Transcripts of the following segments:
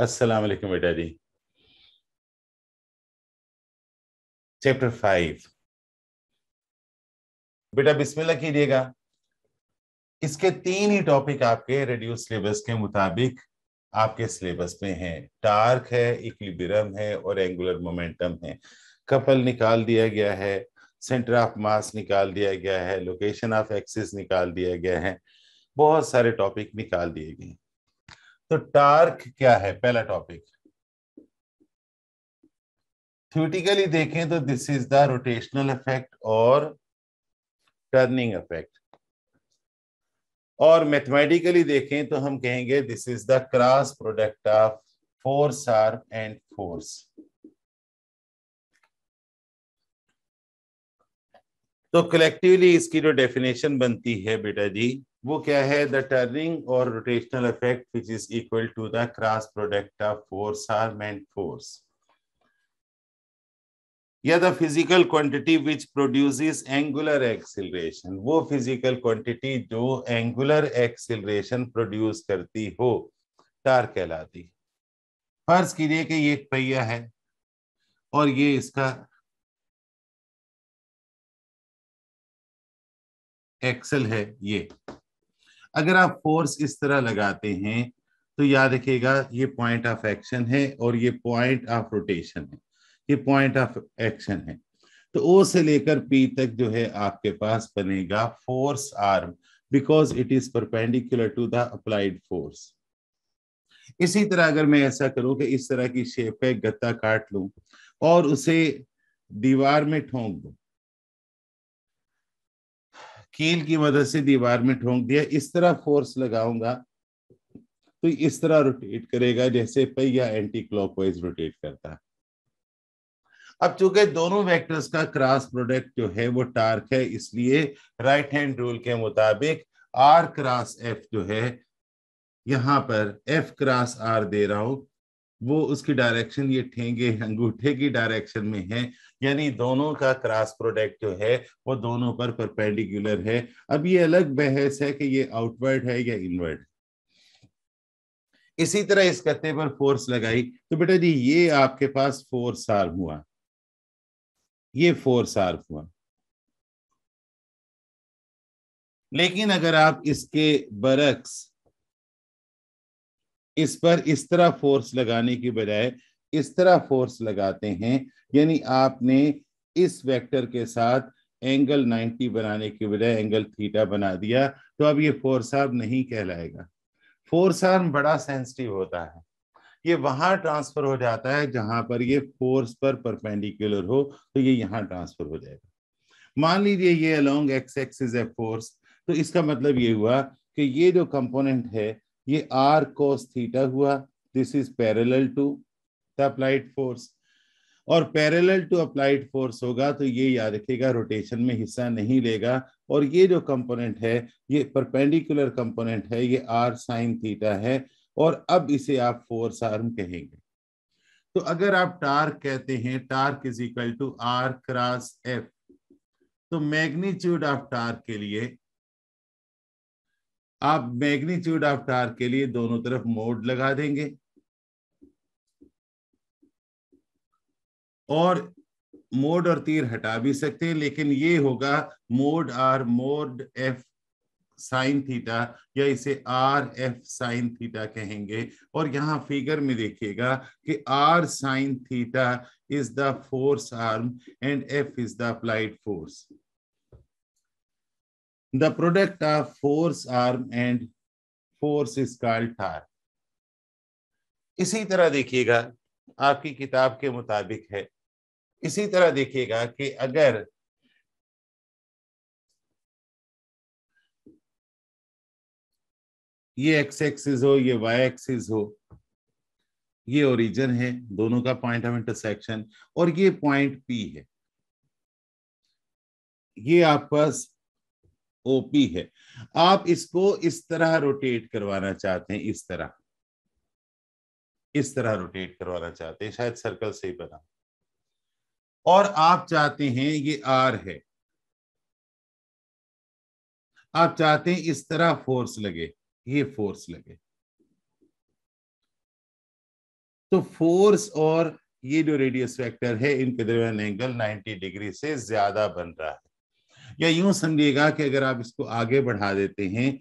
अस्सलाम वालेकुम बेटा जी। चैप्टर 5 बेटा बिस्मिल्लाह कीजिएगा। इसके 3 ही टॉपिक आपके रिड्यूस सिलेबस के मुताबिक आपके सिलेबस में हैं। टार्क है, इक्विलिब्रियम है और एंगुलर मोमेंटम है। कपल निकाल दिया गया है, सेंटर ऑफ मास निकाल दिया गया है, लोकेशन ऑफ एक्सिस निकाल दिया गया है, बहुत सारे टॉपिक निकाल दिए गए। तो टार्क क्या है, पहला टॉपिक। थ्योरेटिकली देखें तो this is the rotational effect और टर्निंग इफेक्ट, और मैथमेटिकली देखें तो हम कहेंगे this is the cross product of force arm and force. तो कलेक्टिवली इसकी जो डेफिनेशन बनती है बेटा जी वो क्या है, द टर्निंग और rotational effect which is equal to the cross product of force arm and force, या the physical quantity which produces angular acceleration, वो फिजिकल क्वांटिटी जो एंगुलर एक्सीलरेशन प्रोड्यूस करती हो टार्क कहलाती। फर्ज कीजिए कि ये एक पहिया है और ये इसका एक्सल है। ये अगर आप फोर्स इस तरह लगाते हैं तो याद रखिएगा ये पॉइंट ऑफ एक्शन है और ये पॉइंट ऑफ रोटेशन है, ये पॉइंट ऑफ एक्शन है। तो ओ से लेकर पी तक जो है आपके पास बनेगा force arm because it is perpendicular to the applied force. इसी तरह अगर मैं ऐसा करूं कि इस तरह की शेप का गत्ता काट लूं और उसे दीवार में ठोंक दूं, कील की मदद से दीवार में ठोंक दिया, इस तरह फोर्स लगाऊंगा तो इस तरह रोटेट करेगा जैसे पहिया एंटी क्लॉकवाइज रोटेट करता है। अब चूंकि दोनों वेक्टर्स का क्रॉस प्रोडक्ट जो है वो टार्क है, इसलिए राइट हैंड रूल के मुताबिक आर क्रॉस एफ जो है, यहाँ पर एफ क्रॉस आर दे रहा हूं, वो उसकी डायरेक्शन ये ठेंगे अंगूठे की डायरेक्शन में है, यानी दोनों का क्रॉस प्रोडक्ट जो है वो दोनों पर परपेंडिकुलर है। अब ये अलग बहस है कि ये आउटवर्ड है या इनवर्ड। इसी तरह इस गत्ते पर फोर्स लगाई तो बेटा जी ये आपके पास फोर्स आर्म हुआ, ये फोर्स आर्म हुआ। लेकिन अगर आप इसके बरक्स इस पर इस तरह फोर्स लगाने की बजाय इस तरह फोर्स लगाते हैं, यानी आपने इस वेक्टर के साथ एंगल 90 बनाने की बजाय एंगल थीटा बना दिया, तो अब ये फोर्स आर्म नहीं कहलाएगा। फोर्स आर्म बड़ा सेंसिटिव होता है, ये वहां ट्रांसफर हो जाता है जहां पर ये फोर्स पर परपेंडिकुलर हो, तो ये यहाँ ट्रांसफर हो जाएगा। मान लीजिए ये अलोंग एक्स एक्सिस है फोर्स, तो इसका मतलब ये हुआ कि ये जो कंपोनेंट है ये आर कोस थीटा हुआ, this is parallel to the applied force, और पैरेलल टू अप्लाइड फोर्स होगा तो ये याद रखेगा रोटेशन में हिस्सा नहीं लेगा, और ये जो कंपोनेंट है ये परपेंडिकुलर कंपोनेंट है, ये आर साइन थीटा है, और अब इसे आप फोर्स आर्म कहेंगे। तो अगर आप टार्क कहते हैं torque is equal to are cross F, तो मैग्नीट्यूड ऑफ टार्क के लिए आप मैग्नीट्यूड ऑफ टार्क के लिए दोनों तरफ मोड लगा देंगे, और मोड और तीर हटा भी सकते हैं, लेकिन ये होगा mod R mod F sine theta, या इसे आर एफ साइन थीटा कहेंगे। और यहाँ फिगर में देखिएगा कि R sine theta is the force arm and F is the applied force. The product of force arm and force is called torque। इसी तरह देखिएगा आपकी किताब के मुताबिक है। इसी तरह देखिएगा कि अगर ये x एक्सिस हो, ये y एक्सिस हो, ये ओरिजिन है, दोनों का पॉइंट ऑफ इंटरसेक्शन, और ये पॉइंट P है, ये आपके पास ओपी है। आप इसको इस तरह रोटेट करवाना चाहते हैं, इस तरह रोटेट करवाना चाहते हैं, शायद सर्कल से ही बना, और आप चाहते हैं ये आर है, आप चाहते हैं इस तरह फोर्स लगे, ये फोर्स लगे। तो फोर्स और ये जो रेडियस फैक्टर है इनके दरमियान एंगल 90 डिग्री से ज्यादा बन रहा है। या यूं समझिएगा कि अगर आप इसको आगे बढ़ा देते हैं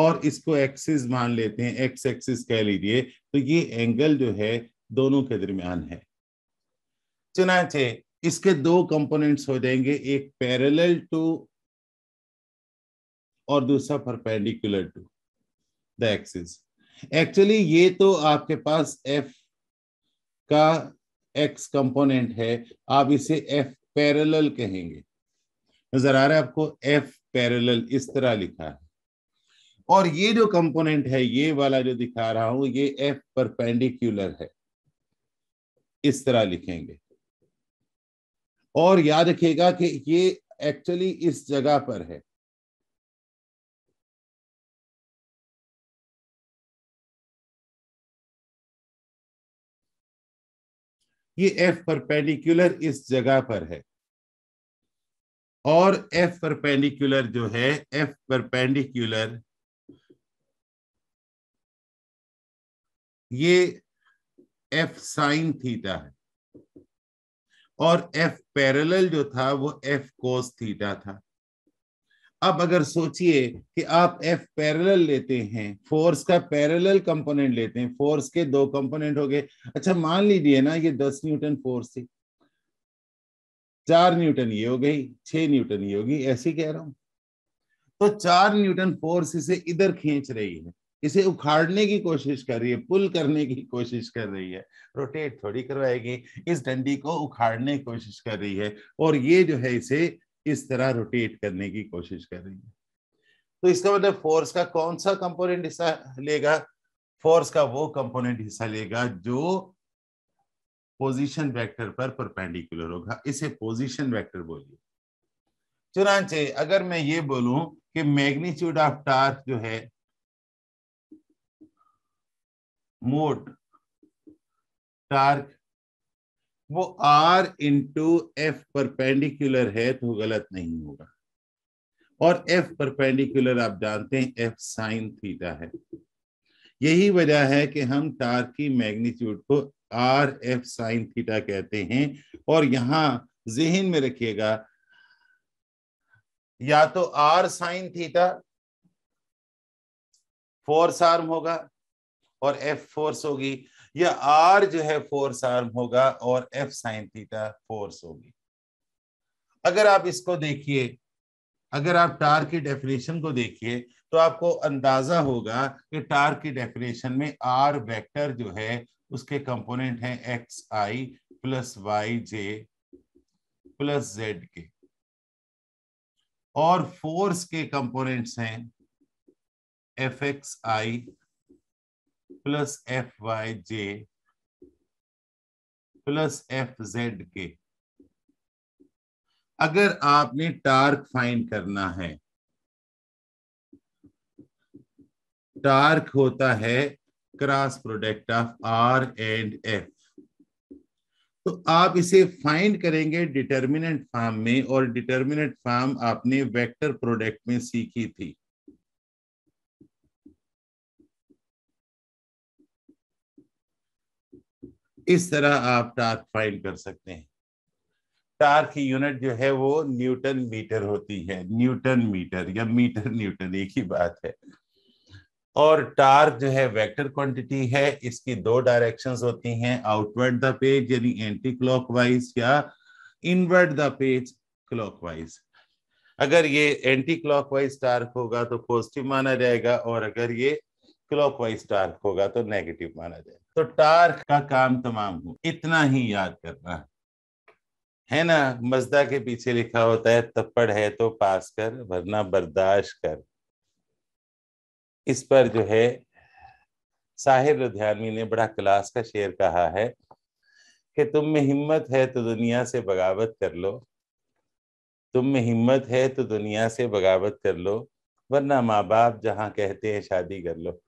और इसको एक्सिस मान लेते हैं, एक्स एक्सिस कह लीजिए, तो ये एंगल जो है दोनों के दरमियान है। चुनाचे इसके दो कंपोनेंट्स हो जाएंगे, एक पैरेलल टू और दूसरा perpendicular to the axis. Actually ये तो आपके पास एफ का एक्स कंपोनेंट है, आप इसे एफ पैरेलल कहेंगे। नजर आ रहा है आपको एफ पैरेलल इस तरह लिखा है। और ये जो कंपोनेंट है ये वाला जो दिखा रहा हूं ये एफ परपेंडिकुलर है, इस तरह लिखेंगे। और याद रखिएगा कि ये एक्चुअली इस जगह पर है, ये F परपेंडिकुलर इस जगह पर है। और F परपेंडिकुलर जो है, F परपेंडिकुलर ये F साइन थीटा है और F पैरेलल जो था वो F कोस थीटा था। अब अगर सोचिए कि आप F पैरेलल लेते हैं, फोर्स का पैरेलल कंपोनेंट लेते हैं, फोर्स के दो कंपोनेंट हो गए। अच्छा मान लीजिए ना ये 10 न्यूटन फोर्स थी, 4 न्यूटन ये हो गई, 6 न्यूटन ये होगी, ऐसी कह रहा हूं। तो 4 न्यूटन फोर्स इसे इधर खींच रही है, इसे उखाड़ने की कोशिश कर रही है, पुल करने की कोशिश कर रही है, रोटेट थोड़ी करवाएगी, इस डंडी को उखाड़ने की कोशिश कर रही है और ये जो है इसे इस तरह रोटेट करने की कोशिश कर रही है। तो इसका मतलब फोर्स का कौन सा कंपोनेंट हिस्सा लेगा? फोर्स का वो कंपोनेंट हिस्सा लेगा जो पोजीशन वेक्टर पर परपेंडिकुलर होगा, इसे पोजीशन वेक्टर बोलिए। चुनांचे अगर मैं ये बोलूं कि मैग्नीट्यूड ऑफ टार्क जो है मोड टार्क वो R इंटू एफ परपेंडिकुलर है तो गलत नहीं होगा। और F परपेंडिकुलर आप जानते हैं F साइन थीटा है। यही वजह है कि हम टार्क की मैग्नीट्यूड को R F साइन थीटा कहते हैं। और यहाँ जहन में रखिएगा या तो R sine theta force arm होगा और F फोर्स होगी, या R जो है फोर्स आर्म होगा और F साइन थीटा फोर्स होगी। अगर आप इसको देखिए, अगर आप टार्क की डेफिनेशन को देखिए तो आपको अंदाजा होगा कि टार्क की डेफिनेशन में R वेक्टर जो है उसके कंपोनेंट हैं एक्स आई प्लस वाई जे प्लस जेड के, और फोर्स के कंपोनेंट्स हैं एफ एक्स आई प्लस एफ वाई जे प्लस एफ जेड के। अगर आपने टार्क फाइंड करना है, टार्क होता है cross product of R and F, तो आप इसे फाइंड करेंगे डिटर्मिनेंट फॉर्म में। और डिटर्मिनेंट फॉर्म आपने वेक्टर प्रोडक्ट में सीखी थी। इस तरह आप टार्क फाइंड कर सकते हैं। टार्क की यूनिट जो है वो न्यूटन मीटर होती है, न्यूटन मीटर या मीटर न्यूटन एक ही बात है। और टार्क जो है वेक्टर क्वांटिटी है, इसकी दो डायरेक्शंस होती हैं, आउटवर्ड द पेज यानी एंटी क्लॉकवाइज या इनवर्ड द पेज क्लॉकवाइज। अगर ये एंटी क्लॉकवाइज टार्क होगा तो पॉजिटिव माना जाएगा और अगर ये क्लॉकवाइज टार्क होगा तो नेगेटिव माना जाए। तो टार्क का काम तमाम हो, इतना ही याद करना है ना। मजदा के पीछे लिखा होता है थप्पड़ है तो पास कर वरना बर्दाश्त कर। इस पर जो है साहिर लुधियानवी ने बड़ा क्लास का शेर कहा है कि तुम में हिम्मत है तो दुनिया से बगावत कर लो, तुम में हिम्मत है तो दुनिया से बगावत कर लो, वरना माँ बाप जहाँ कहते हैं शादी कर लो।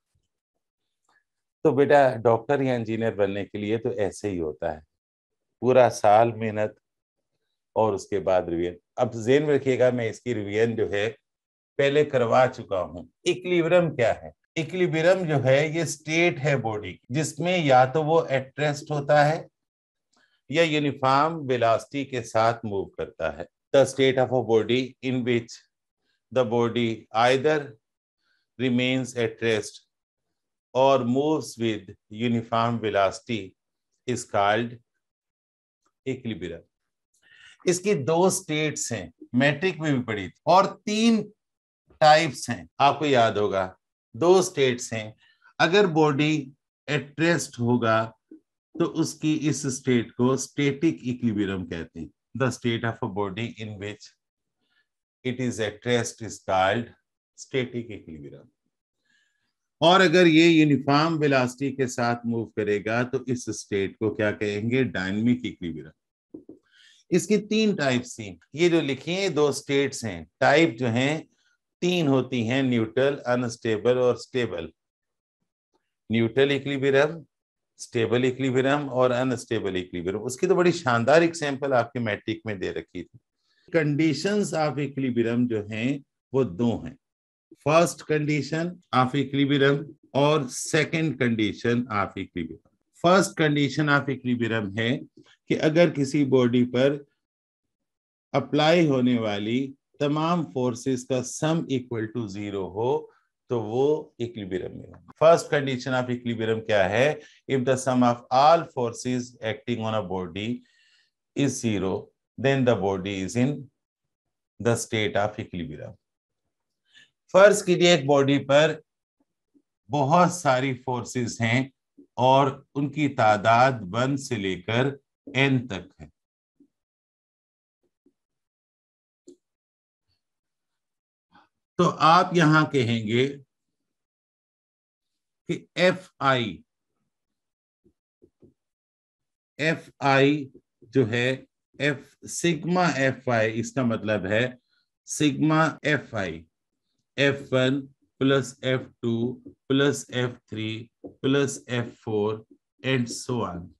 तो बेटा डॉक्टर या इंजीनियर बनने के लिए तो ऐसे ही होता है, पूरा साल मेहनत और उसके बाद रिवीजन। अब ज़हन में रखिएगा मैं इसकी रिवीजन जो है पहले करवा चुका हूँ। इक्विलिब्रियम क्या है? इक्विलिब्रियम जो है ये स्टेट है बॉडी की जिसमें या तो वो एट रेस्ट होता है या यूनिफॉर्म वेलोसिटी के साथ मूव करता है। The state of a body in which the body either remains at rest और moves with uniform velocity is called equilibrium. इसकी दो स्टेट्स हैं, मैट्रिक में भी पड़ी थी, और तीन टाइप्स हैं, आपको याद होगा। दो स्टेट्स हैं, अगर बॉडी एट रेस्ट होगा तो उसकी इस स्टेट को स्टेटिक इक्विलिब्रियम कहते हैं। The state of a body in which it is at rest is called static equilibrium. और अगर ये यूनिफॉर्म वेलोसिटी के साथ मूव करेगा तो इस स्टेट को क्या कहेंगे? Dynamic equilibrium. इसकी तीन टाइप्स थी, ये जो लिखी है दो स्टेट्स हैं, टाइप जो हैं तीन होती हैं, न्यूट्रल, अनस्टेबल और stable. Neutral equilibrium, stable equilibrium और अनस्टेबल इक्विलिब्रियम। उसकी तो बड़ी शानदार एग्जाम्पल आपके मैट्रिक में दे रखी थी। कंडीशंस ऑफ इक्विलिब्रियम जो हैं वो दो हैं, फर्स्ट कंडीशन ऑफ इक्विलिब्रियम और second condition of equilibrium. First condition of equilibrium है कि अगर किसी बॉडी पर अप्लाई होने वाली तमाम फोर्सेस का सम इक्वल टू जीरो हो तो वो इक्विलिब्रियम में होगा। फर्स्ट कंडीशन ऑफ इक्विलिब्रियम क्या है? If the sum of all forces acting on a body is zero then the body is in the state of equilibrium. फर्ज कीजिए एक बॉडी पर बहुत सारी फोर्सेस हैं और उनकी तादाद 1 से लेकर n तक है। तो आप यहां कहेंगे कि एफ आई जो है एफ सिग्मा एफ आई, इसका मतलब है sigma F i F1 plus F2 plus F3 plus F4 and so on.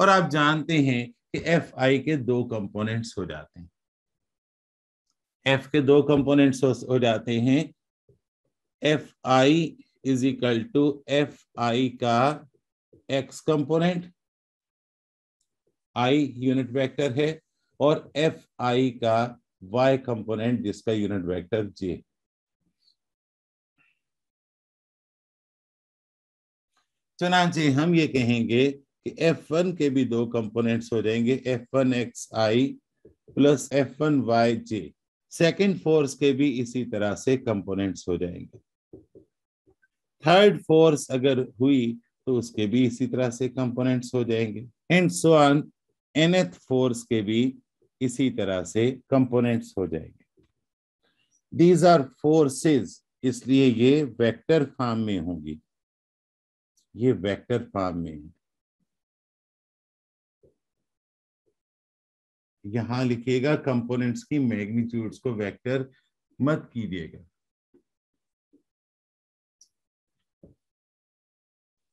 और आप जानते हैं कि Fi के दो कंपोनेंट्स हो जाते हैं, F के दो कंपोनेंट्स हो जाते हैं। Fi is equal to Fi का x component, i unit vector है, और Fi का y कंपोनेंट जिसका यूनिट वेक्टर j। चुनांचे हम ये कहेंगे कि f1 के भी दो कंपोनेंट्स हो जाएंगे, f1xi plus f1yj। Second force के भी इसी तरह से कंपोनेंट्स हो जाएंगे। थर्ड फोर्स अगर हुई तो उसके भी इसी तरह से कंपोनेंट्स हो जाएंगे and so on. nth force के भी इसी तरह से कंपोनेंट्स हो जाएंगे। दीज आर फोर्सेस, इसलिए ये वेक्टर फॉर्म में होंगी, ये वेक्टर फॉर्म में है। यहां लिखिएगा कंपोनेंट्स की मैग्नीट्यूड्स को वेक्टर मत कीजिएगा।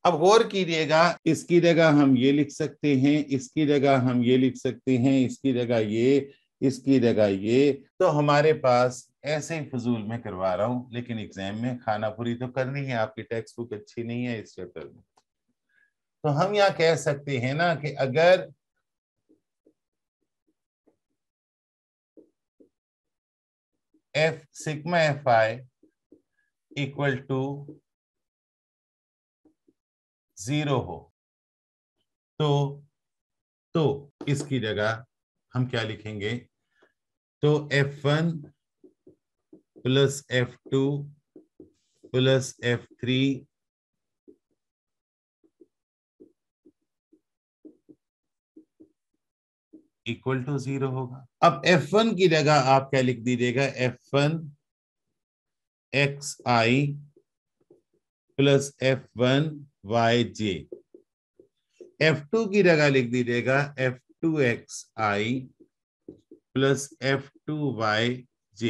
अब गौर कीजिएगा, इसकी जगह हम ये लिख सकते हैं, इसकी जगह हम ये लिख सकते हैं, इसकी जगह ये, इसकी जगह ये। तो हमारे पास ऐसे ही फजूल में करवा रहा हूं, लेकिन एग्जाम में खाना पूरी तो करनी है। आपकी टेक्स्ट बुक अच्छी नहीं है इस चैप्टर में। तो हम यहाँ कह सकते हैं ना कि अगर F sigma F I equal to zero हो तो इसकी जगह हम क्या लिखेंगे? तो F1 plus F2 plus F3 equal to zero होगा। अब F1 की जगह आप क्या लिख दीजिएगा? F1 xi plus F1 yj। F2 की जगह लिख दीजिएगा F2xi प्लस F2yj।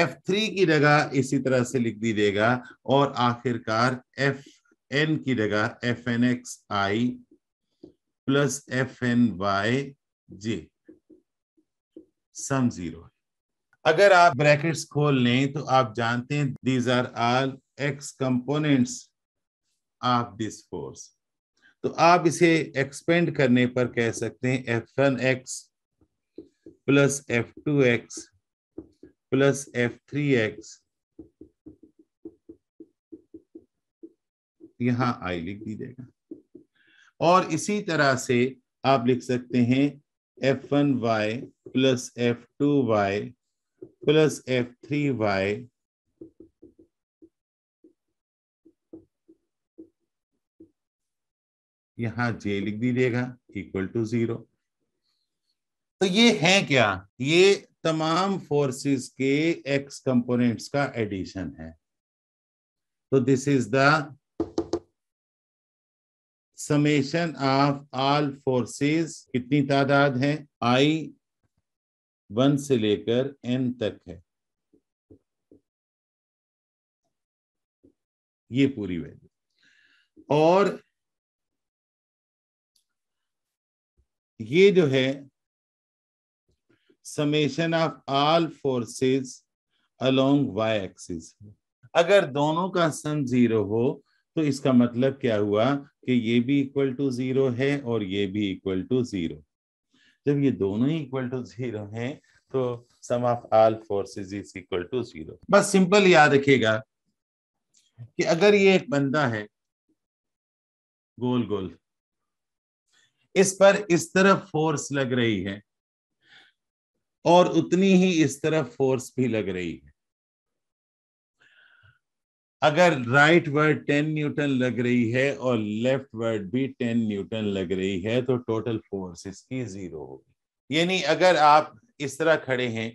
F3 की जगह इसी तरह से लिख दीजिएगा, और आखिरकार Fn की जगह Fnxi plus Fnyj। Sum zero. अगर आप ब्रैकेट्स खोल लें तो आप जानते हैं these are all x components of this force. तो आप इसे एक्सपेंड करने पर कह सकते हैं F1x plus F2x plus F3x, यहां I लिख दीजिएगा। और इसी तरह से आप लिख सकते हैं F1y plus F2y plus F3y यहाँ जे लिख दीजिएगा इक्वल टू 0। तो ये हैं क्या? ये तमाम फोर्सेस के एक्स कंपोनेंट्स का एडिशन है। तो this is the summation of all forces. कितनी तादाद है? आई 1 से लेकर एन तक है। ये पूरी वैल्यू। और ये जो है summation of all forces along Y axis. अगर दोनों का सम 0 हो तो इसका मतलब क्या हुआ कि ये भी इक्वल टू 0 है और ये भी इक्वल टू 0। जब ये दोनों ही इक्वल टू 0 हैं तो sum of all forces is equal to 0। बस सिंपल याद रखिएगा कि अगर ये एक बंदा है गोल गोल, इस पर इस तरफ फोर्स लग रही है और उतनी ही इस तरफ फोर्स भी लग रही है। अगर राइट वर्ड 10 न्यूटन लग रही है और लेफ्ट वर्ड भी 10 न्यूटन लग रही है तो टोटल फोर्स इसकी 0 होगी। यानी अगर आप इस तरह खड़े हैं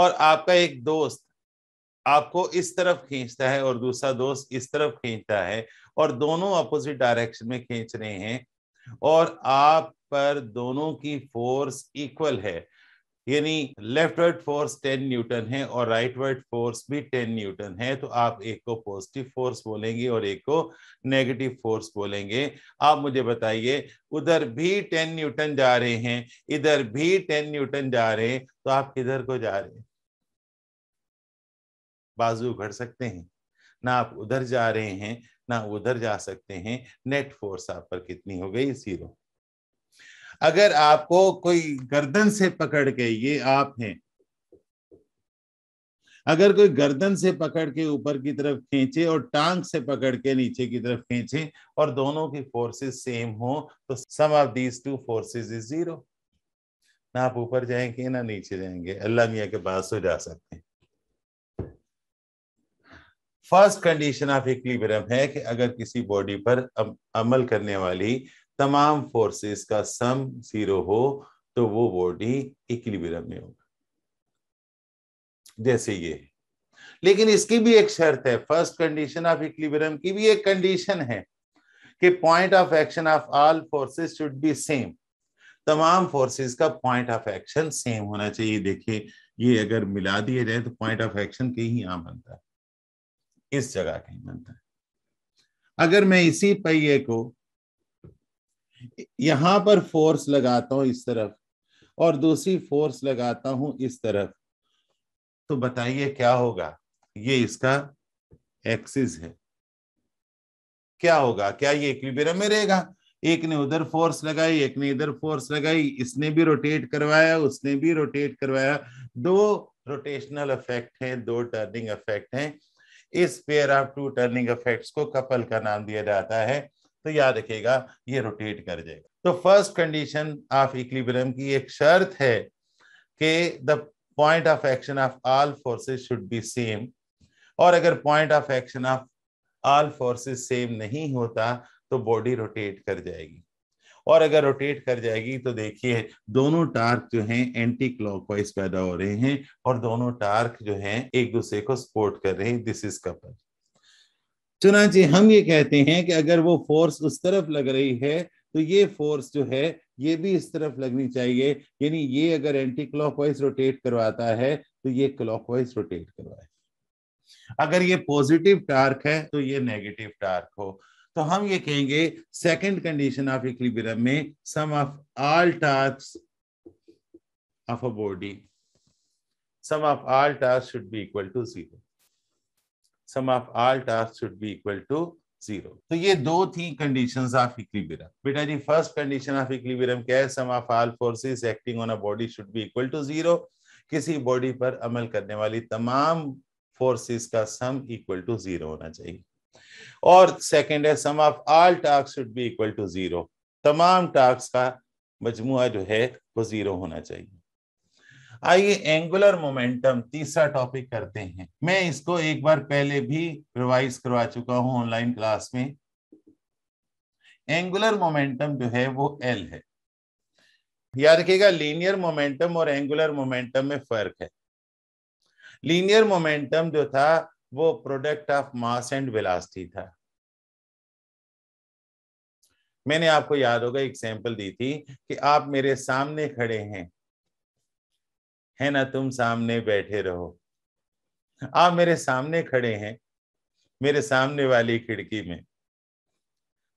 और आपका एक दोस्त आपको इस तरफ खींचता है और दूसरा दोस्त इस तरफ खींचता है और दोनों अपोजिट डायरेक्शन में खींच रहे हैं और आप पर दोनों की फोर्स इक्वल है, यानी लेफ्ट वर्ड फोर्स 10 न्यूटन है और राइट वर्ड फोर्स भी 10 न्यूटन है, तो आप एक को पॉजिटिव फोर्स बोलेंगे और एक को नेगेटिव फोर्स बोलेंगे। आप मुझे बताइए, उधर भी 10 न्यूटन जा रहे हैं, इधर भी 10 न्यूटन जा रहे हैं, तो आप किधर को जा रहे हैं? बाजू घट सकते हैं ना, आप उधर जा रहे हैं ना उधर जा सकते हैं। नेट फोर्स आप पर कितनी हो गई? 0। अगर आपको कोई गर्दन से पकड़ के, ये आप हैं, अगर कोई गर्दन से पकड़ के ऊपर की तरफ खींचे और टांग से पकड़ के नीचे की तरफ खींचे और दोनों की फोर्सेस सेम हो तो sum of these two forces is 0। ना आप ऊपर जाएंगे ना नीचे जाएंगे, अल्लाह मियां के पास हो जा सकते हैं। फर्स्ट कंडीशन ऑफ इक्विलिब्रियम है कि अगर किसी बॉडी पर अमल करने वाली तमाम फोर्सेस का सम 0 हो तो वो बॉडी इक्विलिब्रियम में होगा, जैसे ये। लेकिन इसकी भी एक शर्त है, फर्स्ट कंडीशन ऑफ इक्विलिब्रियम की भी एक कंडीशन है कि point of action of all forces should be same. तमाम फोर्सेस का पॉइंट ऑफ एक्शन सेम होना चाहिए। देखिए, ये अगर मिला दिए जाए तो पॉइंट ऑफ एक्शन कहीं यहाँ बनता है, इस जगह कहीं बनता है। अगर मैं इसी पहिए को यहां पर फोर्स लगाता हूं इस तरफ और दूसरी फोर्स लगाता हूं इस तरफ, तो बताइए क्या होगा? ये इसका एक्सिस है, क्या होगा? क्या ये इक्विलिब्रियम में रहेगा? एक ने उधर फोर्स लगाई, एक ने इधर फोर्स लगाई, इसने भी रोटेट करवाया, उसने भी रोटेट करवाया। दो रोटेशनल इफेक्ट हैं, दो टर्निंग इफेक्ट हैं। इस pair of two turning effects को कपल का नाम दिया जाता है। तो याद रखिएगा, ये रोटेट कर जाएगा। तो फर्स्ट कंडीशन ऑफ इक्विलिब्रियम की एक शर्त है कि the point of action of all forces should be same, और अगर point of action of all forces same नहीं होता तो बॉडी रोटेट कर जाएगी। और अगर रोटेट कर जाएगी तो देखिए, दोनों टार्क जो हैं एंटी क्लॉकवाइज पैदा हो रहे हैं और दोनों टार्क जो हैं एक दूसरे को सपोर्ट कर रहे हैं। This is couple. चुनांचे हम ये कहते हैं कि अगर वो फोर्स उस तरफ लग रही है तो ये फोर्स जो है ये भी इस तरफ लगनी चाहिए। यानी ये अगर एंटी क्लॉकवाइज रोटेट करवाता है तो ये क्लॉकवाइज रोटेट करवाए। अगर ये पॉजिटिव टार्क है तो ये नेगेटिव टार्क हो। तो हम ये कहेंगे सेकंड कंडीशन ऑफ इक्विलिब्रियम में sum of all torques of a body sum of all tasks should be equal to 0. Sum of all tasks should be equal to 0. तो ये दो थी conditions of equilibrium. बेटा जी first condition of equilibrium क्या है? Sum of all forces acting on a body should be equal to 0. किसी body पर अमल करने वाली तमाम forces का sum equal to 0 होना चाहिए. और second है sum of all tasks should be equal to 0. तमाम tasks का मजमुआ जो है वो 0 होना चाहिए. आइए एंगुलर मोमेंटम तीसरा टॉपिक करते हैं. मैं इसको एक बार पहले भी रिवाइज करवा चुका हूं ऑनलाइन क्लास में. एंगुलर मोमेंटम जो है वो एल है. याद रखिएगा लीनियर मोमेंटम और एंगुलर मोमेंटम में फर्क है. लीनियर मोमेंटम जो था वो product of mass and velocity था. मैंने आपको याद होगा एग्जाम्पल दी थी कि आप मेरे सामने खड़े हैं, है ना, तुम सामने बैठे रहो. आप मेरे सामने खड़े हैं, मेरे सामने वाली खिड़की में.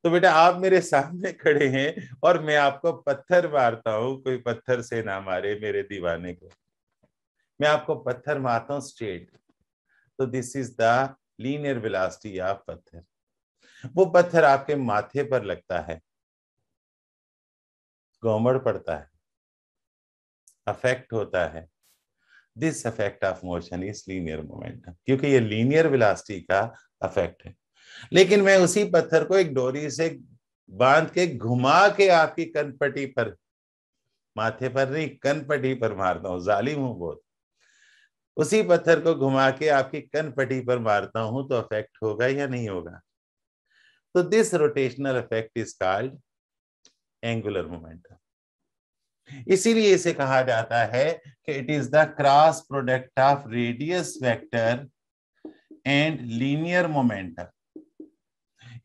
तो बेटा आप मेरे सामने खड़े हैं और मैं आपको पत्थर मारता हूं, कोई पत्थर से ना मारे मेरे दीवाने को, मैं आपको पत्थर मारता हूं स्ट्रेट. तो this is the linear velocity of पत्थर. वो पत्थर आपके माथे पर लगता है, घूमड़ पड़ता है, अफेक्ट होता है. This effect of motion is linear momentum, क्योंकि ये लीनियर वेलोसिटी का अफेक्ट है. लेकिन मैं उसी पत्थर को एक डोरी से बांध के घुमा के आपकी कनपटी पर, माथे पर नहीं, कनपटी पर मारता हूँ. जालिम हूँ बहुत. उसी पत्थर को घुमा के आपकी कनपटी पर मारता हूँ तो अफेक्ट होगा या नहीं होगा? तो this rotational effect is called angular momentum. इसीलिए इसे कहा जाता है कि it is the cross product of radius vector and linear momentum.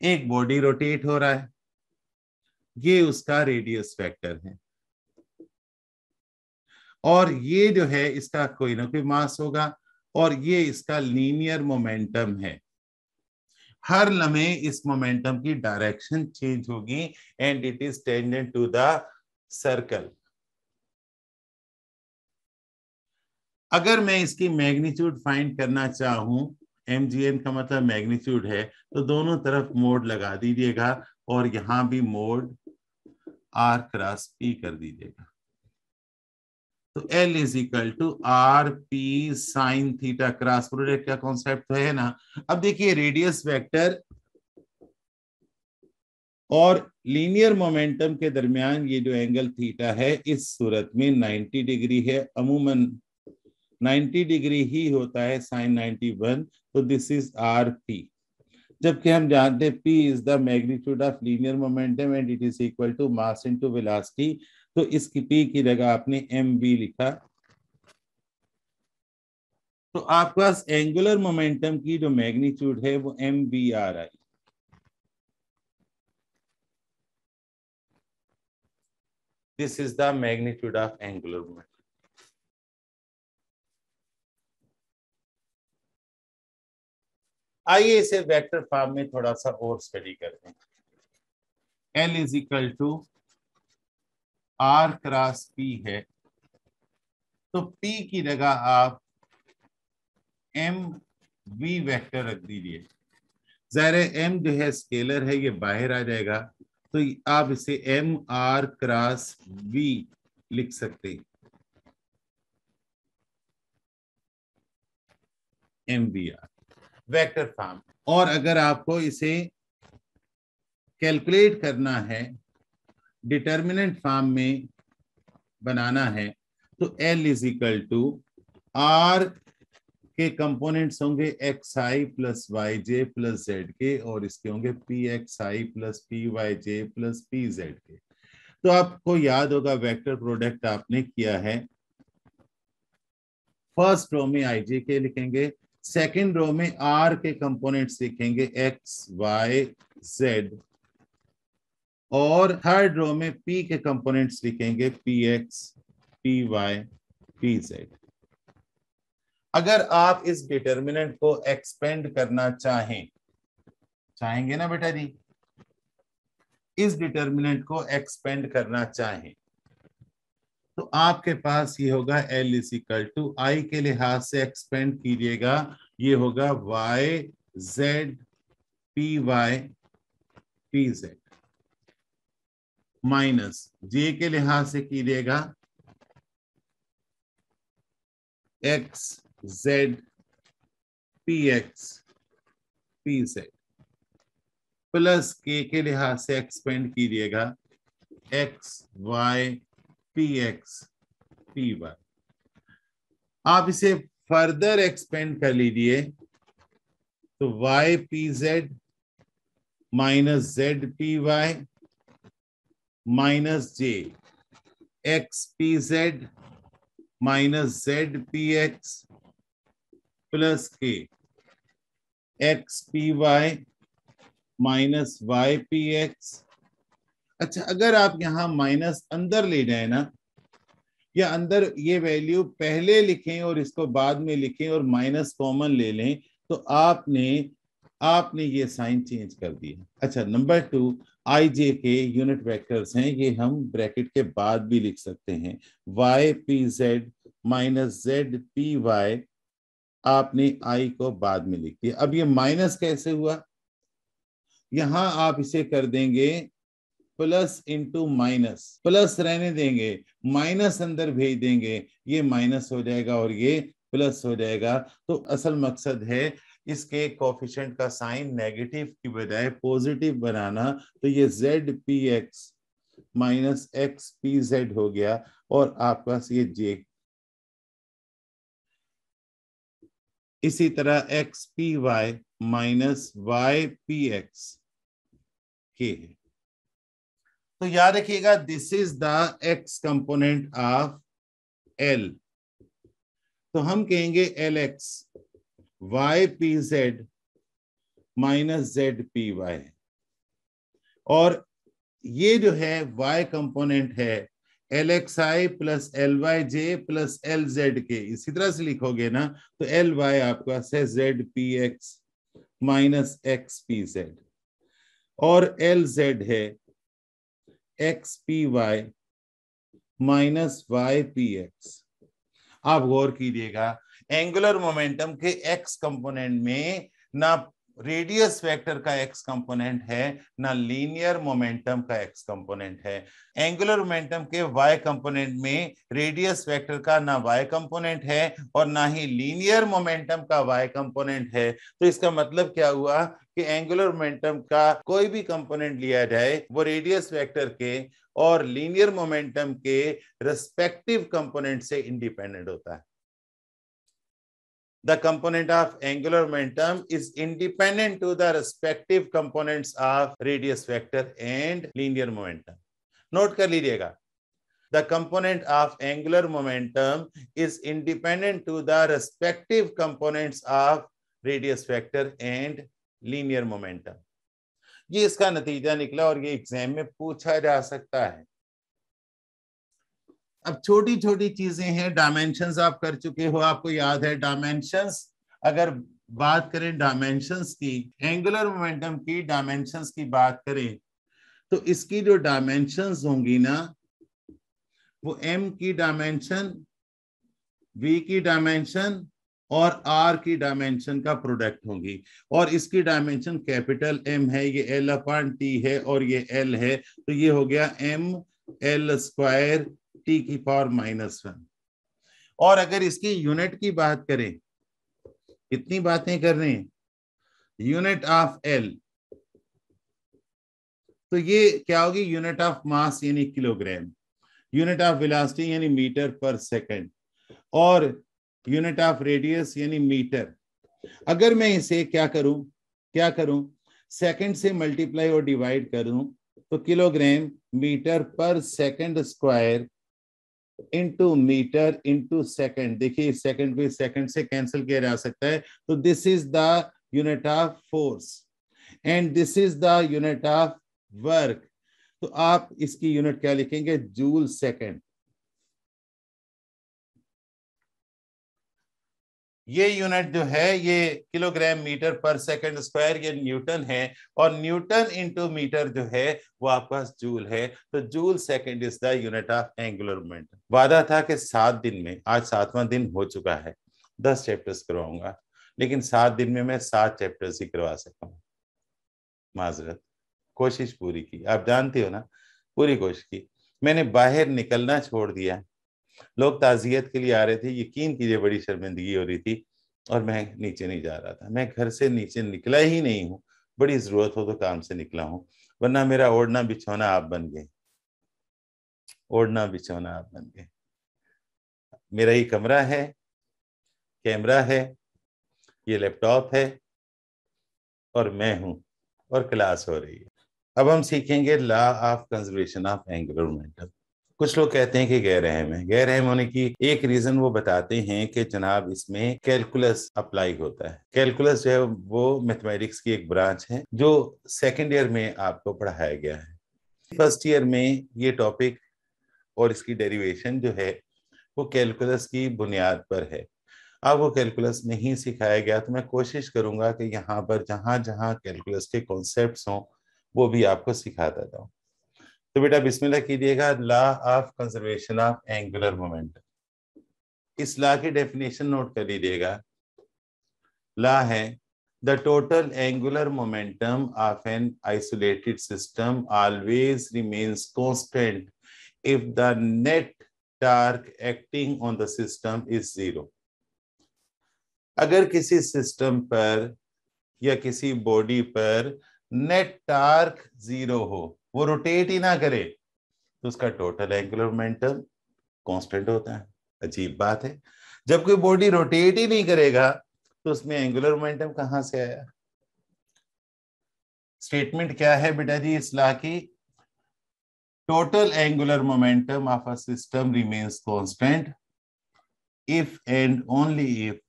एक बॉडी रोटेट हो रहा है, ये उसका रेडियस वेक्टर है, और ये जो है इसका कोई ना कोई मास होगा, और ये इसका लीनियर मोमेंटम है. हर लम्हे इस मोमेंटम की डायरेक्शन चेंज होगी and it is tangent to the circle. अगर मैं इसकी मैग्नीट्यूड फाइंड करना चाहूं, एमजीएन का मतलब मैग्नीट्यूड है, तो दोनों तरफ मोड लगा दीजिएगा और यहां भी मोड आर क्रॉस पी कर दीजिएगा. तो L is equal to R P sine theta. Cross product का कॉन्सेप्ट है ना. अब देखिए रेडियस वेक्टर और लीनियर मोमेंटम के दरमियान ये जो एंगल थीटा है इस सूरत में 90 डिग्री है. अमूमन 90 डिग्री ही होता है साइन 91. तो दिस इज आर पी. जबकि हम जानते हैं P is the magnitude of linear momentum and it is equal to mass into velocity. तो इसकी पी की जगह आपने एम बी लिखा. तो आपके पास एंगुलर मोमेंटम की जो मैग्नीट्यूड है वो M B are i. This is the magnitude of angular momentum. आइए इसे वेक्टर फॉर्म में थोड़ा सा और स्टडी करते हैं. L is equal to R cross P है, तो P की जगह आप M V वेक्टर रख दीजिए. ज़ाहिर M जो है स्केलर है, ये बाहर आ जाएगा. तो आप इसे एम आर क्रॉस वी लिख सकते हैं, M we are vector form. और अगर आपको इसे कैलकुलेट करना है, डिटर्मिनेंट फॉर्म में बनाना है, तो L is equal to are के कंपोनेंट्स होंगे एक्स आई प्लस वाई जे प्लस जेड के, और इसके होंगे पी एक्स आई प्लस पी वाई जे प्लस पी जेड के. तो आपको याद होगा वेक्टर प्रोडक्ट आपने किया है. फर्स्ट रो में आई जे के लिखेंगे, सेकंड रो में आर के कंपोनेंट्स लिखेंगे एक्स वाई जेड, और थर्ड रो में पी के कंपोनेंट्स लिखेंगे P x P Y P Z. अगर आप इस डिटर्मिनेंट को एक्सपेंड करना चाहेंगे ना बेटा जी, इस डिटर्मिनेंट को एक्सपेंड करना चाहें, तो आपके पास ये होगा L इज इक्वल टू आई के लिहाज से एक्सपेंड कीजिएगा, ये होगा y z P Y P Z minus जे के लिहाज से कीजिएगा x z P x P Z plus k लिहाज से एक्सपेंड कीजिएगा x Y P x P Y. आप इसे फर्दर एक्सपेंड कर लीजिए तो y P Z minus Z P Y minus जे x P Z minus Z P x plus के X P Y minus Y P x. अच्छा, अगर आप यहाँ माइनस अंदर ले जाए ना, या अंदर ये वैल्यू पहले लिखें और इसको बाद में लिखें और माइनस कॉमन ले लें तो आपने ये साइन चेंज कर दिया। अच्छा, नंबर 2 आई जे के यूनिट वेक्टर्स हैं, ये हम ब्रैकेट के बाद भी लिख सकते हैं Y P Z minus Z P Y, आपने आई को बाद में लिख दिया। अब ये माइनस कैसे हुआ, यहाँ आप इसे कर देंगे प्लस इंटू माइनस, प्लस रहने देंगे माइनस अंदर भेज देंगे, ये माइनस हो जाएगा और ये प्लस हो जाएगा। तो असल मकसद है इसके कोफिशिएंट का साइन नेगेटिव की बजाय पॉजिटिव बनाना। तो ये Z P x minus x P Z हो गया और आपके पास ये जे। इसी तरह x P Y minus Y P x के। तो याद रखिएगा this is the x component of L. तो हम कहेंगे L x Y P Z minus Z P Y, और ये जो है वाई कंपोनेंट है एल एक्स आई प्लस एल वाई जे प्लस एल जेड के। इसी तरह से लिखोगे ना तो एल वाई आपके पास है Z P x minus x P Z, और एल जेड है x P Y minus Y P x. आप गौर कीजिएगा एंगुलर मोमेंटम के एक्स कंपोनेंट में ना रेडियस वेक्टर का एक्स कंपोनेंट है ना लीनियर मोमेंटम का एक्स कंपोनेंट है। एंगुलर मोमेंटम के वाई कंपोनेंट में रेडियस वेक्टर का ना वाई कंपोनेंट है और ना ही लीनियर मोमेंटम का वाई कंपोनेंट है। तो इसका मतलब क्या हुआ कि एंगुलर मोमेंटम का कोई भी कंपोनेंट लिया जाए वो रेडियस वेक्टर के और लीनियर मोमेंटम के रेस्पेक्टिव कंपोनेंट से इंडिपेंडेंट होता है। The component of angular momentum is independent to the respective components of radius vector and linear momentum. Note कर लीजिएगा the component of angular momentum is independent to the respective components of radius vector and linear momentum. ये इसका नतीजा निकला और ये exam में पूछा जा सकता है। अब छोटी छोटी चीजें हैं, डायमेंशंस आप कर चुके हो, आपको याद है डायमेंशंस। अगर बात करें डायमेंशंस की, एंगुलर मोमेंटम की डायमेंशंस की बात करें तो इसकी जो डायमेंशंस होंगी ना वो m की डायमेंशन, v की डायमेंशन और r की डायमेंशन का प्रोडक्ट होंगी, और इसकी डायमेंशन कैपिटल M है, ये L अपॉन T है और ये L है। तो ये हो गया m L स्क्वायर टी की पावर -1। और अगर इसकी यूनिट की बात करें, कितनी बातें कर रहे हैं, यूनिट ऑफ एल, तो ये क्या होगी यूनिट ऑफ मास यानी किलोग्राम, यूनिट ऑफ वेलोसिटी यानी मीटर पर सेकंड, और यूनिट ऑफ रेडियस यानी मीटर। अगर मैं इसे क्या करूं सेकंड से मल्टीप्लाई और डिवाइड करूं तो किलोग्राम मीटर पर second square into metre into second, देखिए सेकंड पे सेकंड से कैंसिल किया जा सकता है। तो this is the unit of force and this is the unit of work. तो आप इसकी यूनिट क्या लिखेंगे, जूल सेकंड। ये यूनिट जो है ये किलोग्राम मीटर पर सेकंड स्क्वायर ये न्यूटन है, और न्यूटन इनटू मीटर जो है वो आपका जूल है। तो joule second is the unit of angular momentum. वादा था कि 7 दिन में, आज 7वां दिन हो चुका है, 10 चैप्टर्स करवाऊंगा, लेकिन 7 दिन में मैं 7 चैप्टर्स ही करवा सकता हूँ। माजरत, कोशिश पूरी की, आप जानते हो ना, पूरी कोशिश की। मैंने बाहर निकलना छोड़ दिया, लोग ताज़ियत के लिए आ रहे थे, यकीन कीजिए बड़ी शर्मिंदगी हो रही थी, और मैं नीचे नहीं जा रहा था। मैं घर से नीचे निकला ही नहीं हूँ, बड़ी जरूरत हो तो काम से निकला हूँ, वरना मेरा ओढ़ना बिछौना आप बन गए, ओढ़ना बिछौना आप बन गए। मेरा ये कमरा है, कैमरा है, ये लैपटॉप है, और मैं हूँ, और क्लास हो रही है। अब हम सीखेंगे law of conservation of angular momentum. कुछ लोग कहते हैं कि गैर अहम है। गैर अहम होने की एक रीजन वो बताते हैं कि जनाब इसमें कैलकुलस अप्लाई होता है। कैलकुलस जो है वो मैथमेटिक्स की एक ब्रांच है जो सेकंड ईयर में आपको पढ़ाया गया है। फर्स्ट ईयर में ये टॉपिक और इसकी डेरिवेशन जो है वो कैलकुलस की बुनियाद पर है। अब वो कैलकुलस नहीं सिखाया गया, तो मैं कोशिश करूंगा कि यहाँ पर जहाँ जहाँ कैलकुलस के कॉन्सेप्ट हों वो भी आपको सिखाता जाऊँ। तो बेटा बिस्मिल्लाह कीजिएगा, law of conservation of angular momentum. इस लॉ की डेफिनेशन नोट कर लीजिएगा। लॉ है the total angular momentum of an isolated system always remains constant if the net torque acting on the system is zero. अगर किसी system पर या किसी बॉडी पर नेट टॉर्क जीरो हो, वो रोटेट ही ना करे, तो उसका टोटल एंगुलर मोमेंटम कांस्टेंट होता है। अजीब बात है, जब कोई बॉडी रोटेट ही नहीं करेगा तो उसमें एंगुलर मोमेंटम कहां से आया? स्टेटमेंट क्या है बेटा जी इस लॉ की? Total angular momentum of a system remains constant if and only if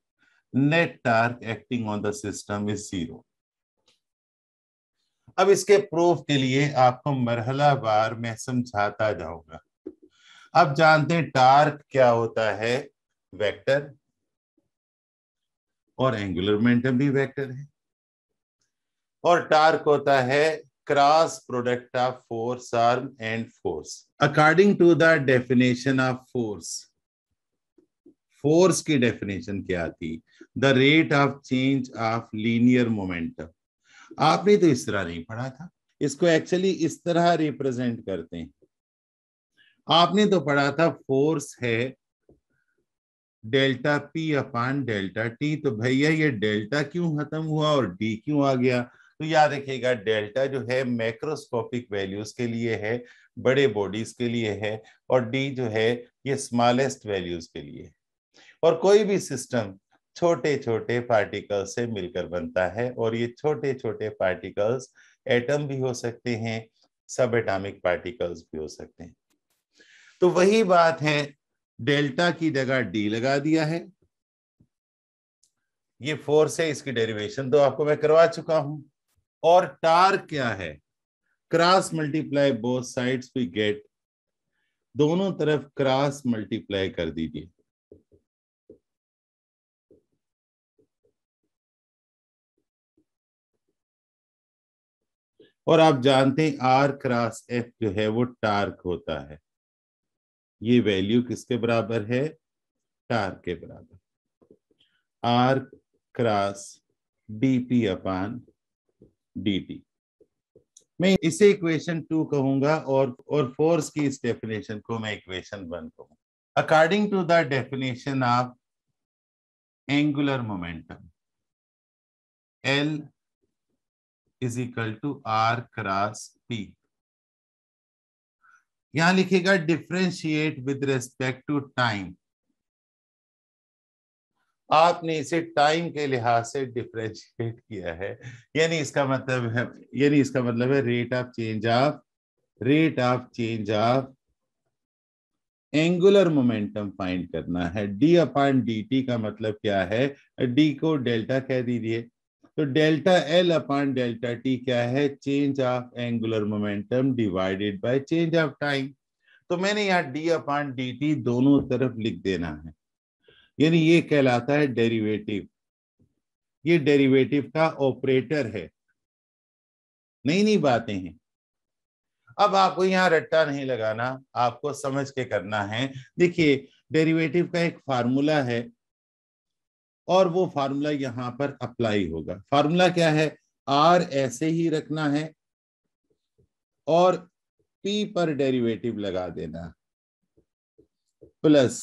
net torque acting on the system is zero. अब इसके प्रूफ के लिए आपको मरहला बार मैं समझाता जाऊंगा। अब जानते हैं टार्क क्या होता है, वेक्टर, और एंगुलर मोमेंटम भी वेक्टर है, और टार्क होता है cross product of force arm and force. According to the definition of force, force की डेफिनेशन क्या थी? The rate of change of linear momentum. आपने तो इस तरह नहीं पढ़ा था, इसको एक्चुअली इस तरह रिप्रेजेंट करते हैं। आपने तो पढ़ा था फोर्स है delta P upon delta T. तो भैया ये डेल्टा क्यों खत्म हुआ और डी क्यों आ गया? तो याद रखिएगा डेल्टा जो है मैक्रोस्कोपिक वैल्यूज के लिए है, बड़े बॉडीज के लिए है, और डी जो है ये स्मॉलेस्ट वैल्यूज के लिए है। और कोई भी सिस्टम छोटे छोटे पार्टिकल से मिलकर बनता है, और ये छोटे छोटे पार्टिकल्स एटम भी हो सकते हैं, सब एटॉमिक पार्टिकल्स भी हो सकते हैं। तो वही बात है, डेल्टा की जगह डी लगा दिया है। ये फोर्स है, इसकी डेरिवेशन तो आपको मैं करवा चुका हूं। और टार्क क्या है? Cross multiply both sides we get, दोनों तरफ क्रॉस मल्टीप्लाई कर दीजिए। और आप जानते हैं आर क्रॉस एफ जो है वो टार्क होता है। ये वैल्यू किसके बराबर है? टार्क के बराबर। Are cross D P upon D T. मैं इसे इक्वेशन 2 कहूंगा, और फोर्स की इस डेफिनेशन को मैं इक्वेशन 1 कहूंगा। According to the definition of angular momentum, L is equal to are cross P. यहां लिखेगा differentiate with respect to time. आपने इसे टाइम के लिहाज से डिफ्रेंशिएट किया है, यानी इसका मतलब है rate of change of angular momentum find करना है। डी अपॉन डी टी का मतलब क्या है? डी को डेल्टा कह दीजिए, तो delta L upon delta T क्या है? Change of angular momentum divided by change of time. तो मैंने यहाँ डी अपॉन डी टी दोनों तरफ लिख देना है। यानी ये कहलाता है डेरिवेटिव। ये डेरिवेटिव का ऑपरेटर है। नई नई बातें हैं। अब आपको यहाँ रट्टा नहीं लगाना, आपको समझ के करना है। देखिए डेरिवेटिव का एक फार्मूला है और वो फार्मूला यहाँ पर अप्लाई होगा। फार्मूला क्या है? आर ऐसे ही रखना है और पी पर डेरिवेटिव लगा देना, प्लस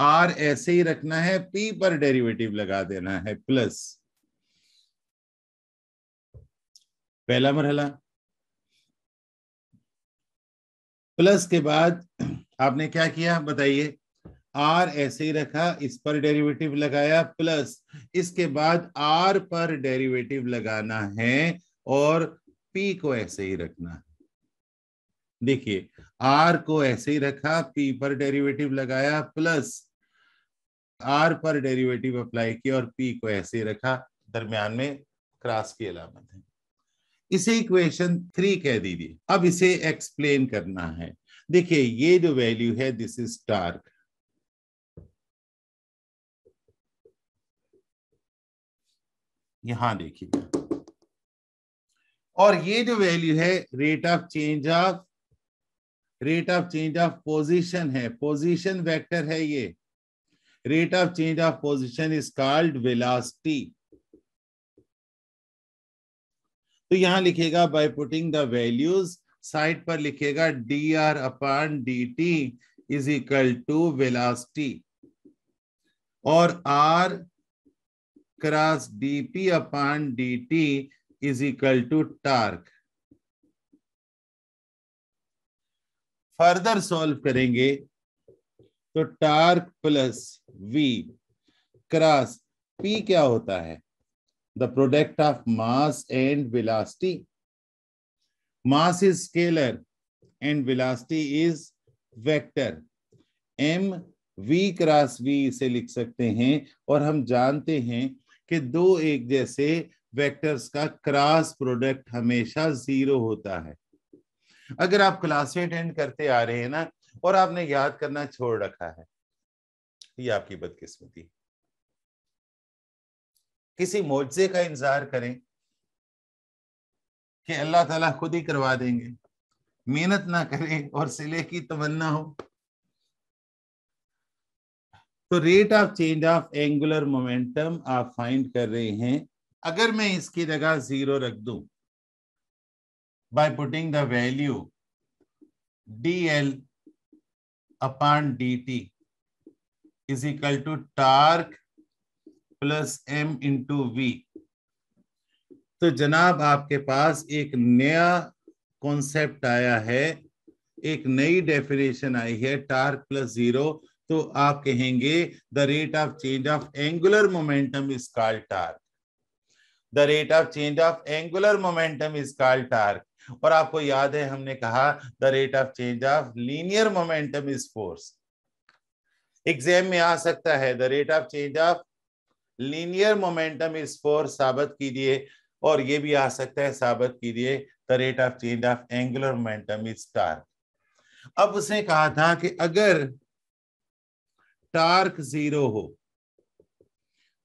आर ऐसे ही रखना है, पी पर डेरिवेटिव लगा देना है, प्लस पहला मरहला। प्लस के बाद आपने क्या किया बताइए? आर ऐसे ही रखा, इस पर डेरिवेटिव लगाया, प्लस इसके बाद आर पर डेरिवेटिव लगाना है और पी को ऐसे ही रखना है। देखिए आर को ऐसे ही रखा, पी पर डेरिवेटिव लगाया, प्लस आर पर डेरिवेटिव अप्लाई किया और पी को ऐसे ही रखा, दरम्यान में क्रॉस की अलामत है। इसे इक्वेशन 3 कह दीजिए। अब इसे एक्सप्लेन करना है। देखिए ये जो वैल्यू है, दिस इज टॉर्क। यहां देखिए, और ये जो वैल्यू है rate of change of position है, पोजीशन वेक्टर है। ये rate of change of position is called velocity. तो यहां लिखेगा by putting the values, side पर लिखेगा D R upon D T is equal to velocity और are cross D P upon D T is equal to torque. Further solve करेंगे तो torque plus we cross P क्या होता है? The product of mass and velocity. Mass is scalar and velocity is vector. M we cross we इसे लिख सकते हैं, और हम जानते हैं कि दो एक जैसे वेक्टर्स का क्रॉस प्रोडक्ट हमेशा 0 होता है। अगर आप क्लास अटेंड करते आ रहे हैं ना और आपने याद करना छोड़ रखा है, ये आपकी बदकिस्मती। किसी मोज़े का इंतजार करें कि अल्लाह ताला खुद ही करवा देंगे, मेहनत ना करें और सिले की तमन्ना हो। तो rate of change of angular momentum आप फाइंड कर रहे हैं। अगर मैं इसकी जगह 0 रख दूं by putting the value dl upon dt is equal to torque plus m into we, तो जनाब आपके पास एक नया कॉन्सेप्ट आया है, एक नई डेफिनेशन आई है, टार्क प्लस 0। तो आप कहेंगे the rate of change of angular momentum is called torque. The rate of change of angular momentum is called torque. और आपको याद है हमने कहा the rate of change of linear momentum is force. Exam में आ सकता है the rate of change of linear momentum is force साबित कीजिए, और ये भी आ सकता है साबित कीजिए the rate of change of angular momentum is torque. अब उसने कहा था कि अगर टार्क 0 हो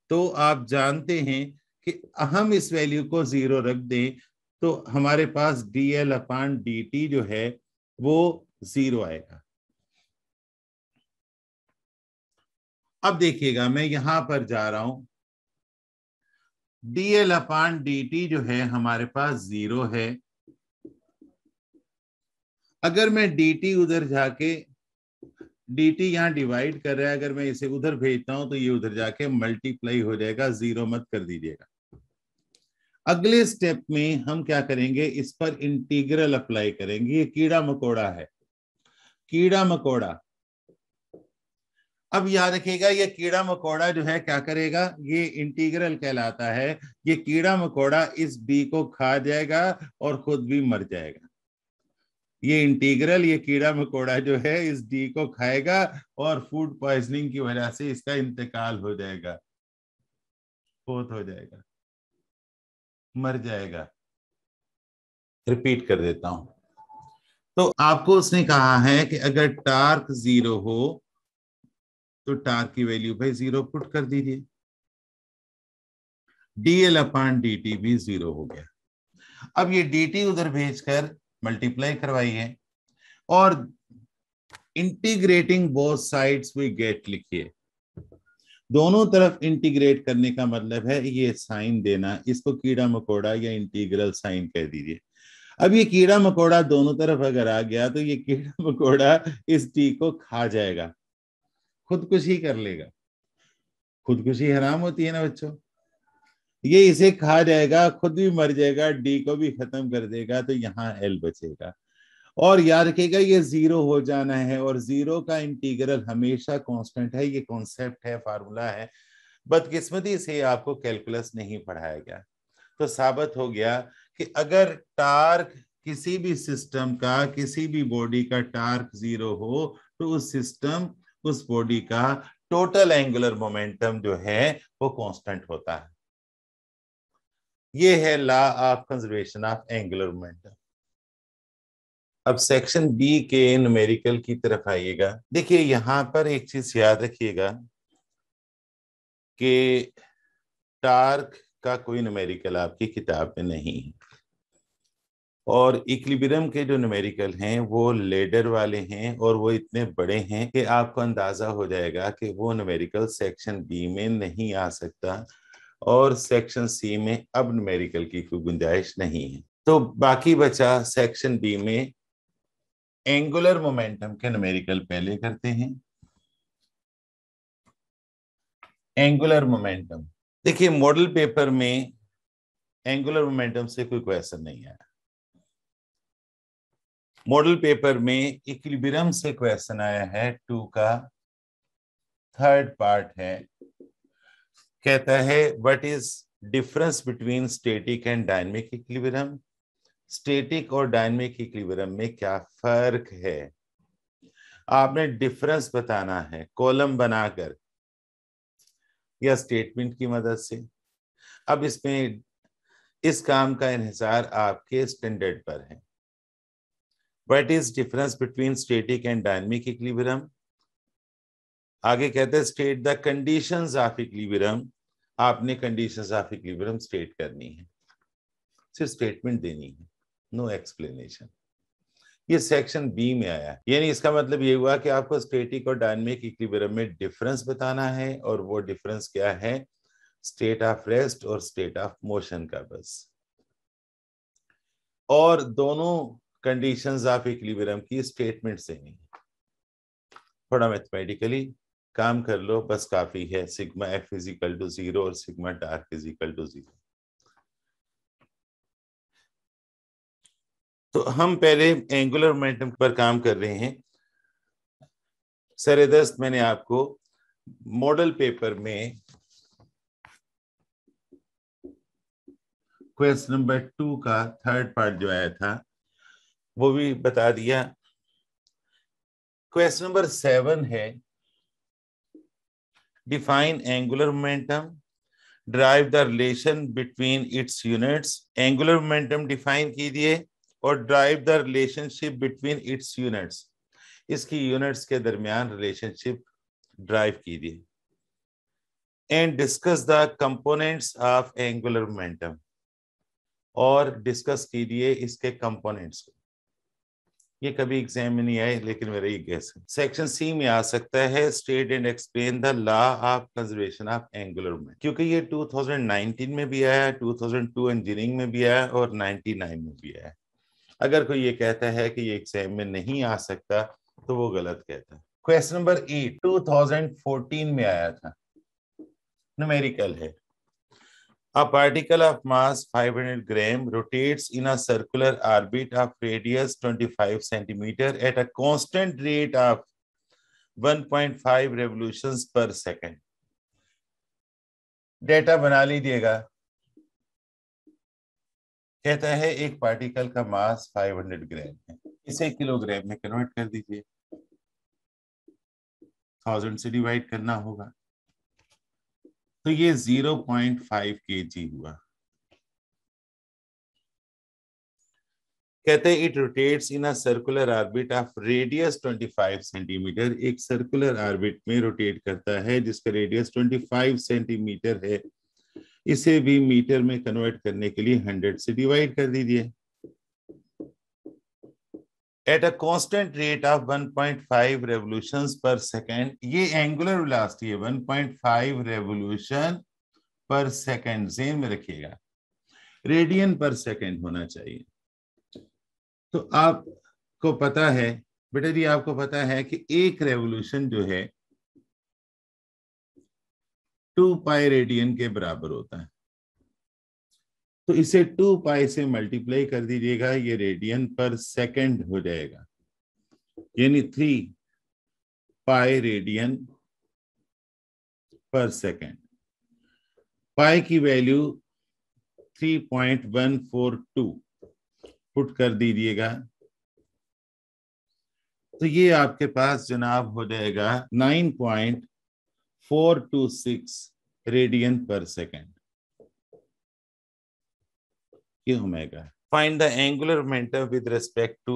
तो आप जानते हैं कि हम इस वैल्यू को 0 रख दें तो हमारे पास dl अपॉन dt जो है वो 0 आएगा। अब देखिएगा मैं यहां पर जा रहा हूं, dl अपॉन dt जो है हमारे पास 0 है। अगर मैं dt उधर जाके, dt यहाँ डिवाइड कर रहा है, अगर मैं इसे उधर भेजता हूं तो ये उधर जाके मल्टीप्लाई हो जाएगा, 0 मत कर दीजिएगा। अगले स्टेप में हम क्या करेंगे, इस पर इंटीग्रल अप्लाई करेंगे। ये कीड़ा मकोड़ा है, कीड़ा मकोड़ा। अब याद रखिएगा ये कीड़ा मकोड़ा जो है क्या करेगा, ये इंटीग्रल कहलाता है। ये कीड़ा मकोड़ा इस b को खा जाएगा और खुद भी मर जाएगा। ये इंटीग्रल, ये कीड़ा मकोड़ा जो है इस d को खाएगा और फूड पॉइजनिंग की वजह से इसका इंतकाल हो जाएगा, फौत हो जाएगा, मर जाएगा। रिपीट कर देता हूं। तो आपको उसने कहा है कि अगर टार्क 0 हो तो टार्क की वैल्यू भाई 0 पुट कर दीजिए। डीएल अपॉन डीटी भी 0 हो गया। अब ये डीटी उधर भेजकर मल्टीप्लाई करवाइए और integrating both sides we get लिखिए। दोनों तरफ इंटीग्रेट करने का मतलब है ये साइन देना, इसको कीड़ा मकोड़ा या इंटीग्रल साइन कह दीजिए। अब ये कीड़ा मकोड़ा दोनों तरफ अगर आ गया तो ये कीड़ा मकोड़ा इस टी को खा जाएगा, खुदकुशी कर लेगा। खुदकुशी हराम होती है ना बच्चों, ये इसे खा जाएगा, खुद भी मर जाएगा, डी को भी खत्म कर देगा, तो यहाँ एल बचेगा। और याद रखिएगा ये 0 हो जाना है और 0 का इंटीग्रल हमेशा कांस्टेंट है। ये कॉन्सेप्ट है, फार्मूला है। बदकिस्मती से आपको कैलकुलस नहीं पढ़ाया गया, तो साबित हो गया कि अगर टार्क किसी भी सिस्टम का, किसी भी बॉडी का टार्क 0 हो तो उस सिस्टम, उस बॉडी का टोटल एंगुलर मोमेंटम जो है वो कांस्टेंट होता है। ये है law of conservation of angular momentum. अब सेक्शन बी के न्यूमेरिकल की तरफ आइएगा। देखिए यहां पर एक चीज याद रखिएगा कि टार्क का कोई न्यूमेरिकल आपकी किताब में नहीं है और इक्विलिब्रियम के जो न्यूमेरिकल हैं वो लेडर वाले हैं और वो इतने बड़े हैं कि आपको अंदाजा हो जाएगा कि वो न्यूमेरिकल सेक्शन बी में नहीं आ सकता और सेक्शन सी में अब न्यूमेरिकल की कोई गुंजाइश नहीं है। तो बाकी बचा सेक्शन बी में एंगुलर मोमेंटम के न्यूमेरिकल पहले करते हैं। एंगुलर मोमेंटम, देखिए मॉडल पेपर में एंगुलर मोमेंटम से कोई क्वेश्चन नहीं आया। मॉडल पेपर में इक्विलिब्रियम से क्वेश्चन आया है, 2 का 3rd पार्ट है। कहता है what is difference between static and dynamic equilibrium, static और डायनेमिक इक्विलिब्रियम में क्या फर्क है। आपने डिफरेंस बताना है कॉलम बनाकर या स्टेटमेंट की मदद से। अब इसमें इस काम का इंहिसार आपके स्टैंडर्ड पर है। What is difference between static and dynamic equilibrium, आगे कहते हैं state the conditions of equilibrium. आपने कंडीशंस ऑफ इक्विलिब्रियम स्टेट करनी है, सिर्फ स्टेटमेंट देनी है, नो एक्सप्लेनेशन। ये सेक्शन बी में आया है, यानी इसका मतलब ये हुआ कि आपको स्टैटिक और डायनेमिक इक्विलिब्रियम में डिफरेंस बताना है और वो डिफरेंस क्या है, स्टेट ऑफ रेस्ट और स्टेट ऑफ मोशन का बस। और दोनों कंडीशंस ऑफ इक्विलिब्रियम की स्टेटमेंट से नहीं, थोड़ा मैथमेटिकली काम कर लो बस काफी है। Sigma F is equal to 0 और sigma torque is equal to 0। तो हम पहले एंगुलर मोमेंटम पर काम कर रहे हैं। सर-ए-दस्त मैंने आपको मॉडल पेपर में क्वेश्चन नंबर 2 का 3rd पार्ट जो आया था वो भी बता दिया। क्वेश्चन नंबर 7 है, define angular momentum, drive the relation between its units. Angular momentum define कीजिए और drive the relationship between its units, इसकी यूनिट्स के दरमियान रिलेशनशिप ड्राइव कीजिए। And discuss the components of angular momentum, और डिस्कस कीजिए इसके कंपोनेंट्स को। ये कभी एग्जाम में नहीं आए लेकिन मेरा ये गैस है। सेक्शन सी में आ सकता है, state and explain the law of conservation of angular momentum, क्योंकि ये 2019 में भी आया, 2002 इंजीनियरिंग में भी आया और 99 में भी आया। अगर कोई ये कहता है कि ये एग्जाम में नहीं आ सकता तो वो गलत कहता है। क्वेश्चन नंबर 8 2014 में आया था, न्यूमेरिकल है। A particle of mass 500 gram rotates in a circular orbit of radius 25 centimetre at a constant rate of 1.5 revolutions per second. Data बना लीजिएगा। कहता है एक पार्टिकल का मास 500 ग्राम है, इसे किलोग्राम में कन्वर्ट कर दीजिए, 1000 से डिवाइड करना होगा। तो ये 0.5 kg हुआ। कहते हैं it rotates in a circular orbit of radius 25 centimetre, एक सर्कुलर ऑर्बिट में रोटेट करता है जिसका रेडियस 25 सेंटीमीटर है। इसे भी मीटर में कन्वर्ट करने के लिए 100 से डिवाइड कर दीजिए। At a constant rate of 1.5 revolutions per second, ये एंगुलर वेलोसिटी है 1.5 रेवोल्यूशन पर सेकंड, ध्यान में रखिएगा रेडियन पर सेकंड होना चाहिए। तो आपको पता है बेटा जी, आपको पता है कि एक रेवोल्यूशन जो है 2 पाई रेडियन के बराबर होता है, तो इसे 2 पाई से मल्टीप्लाई कर दीजिएगा, ये रेडियन पर सेकंड हो जाएगा, यानी 3 पाई रेडियन पर सेकंड। पाई की वैल्यू 3.142 पुट कर दीजिएगा, तो ये आपके पास जनाब हो जाएगा 9.426 radian per second. Omega, find the angular momentum with respect to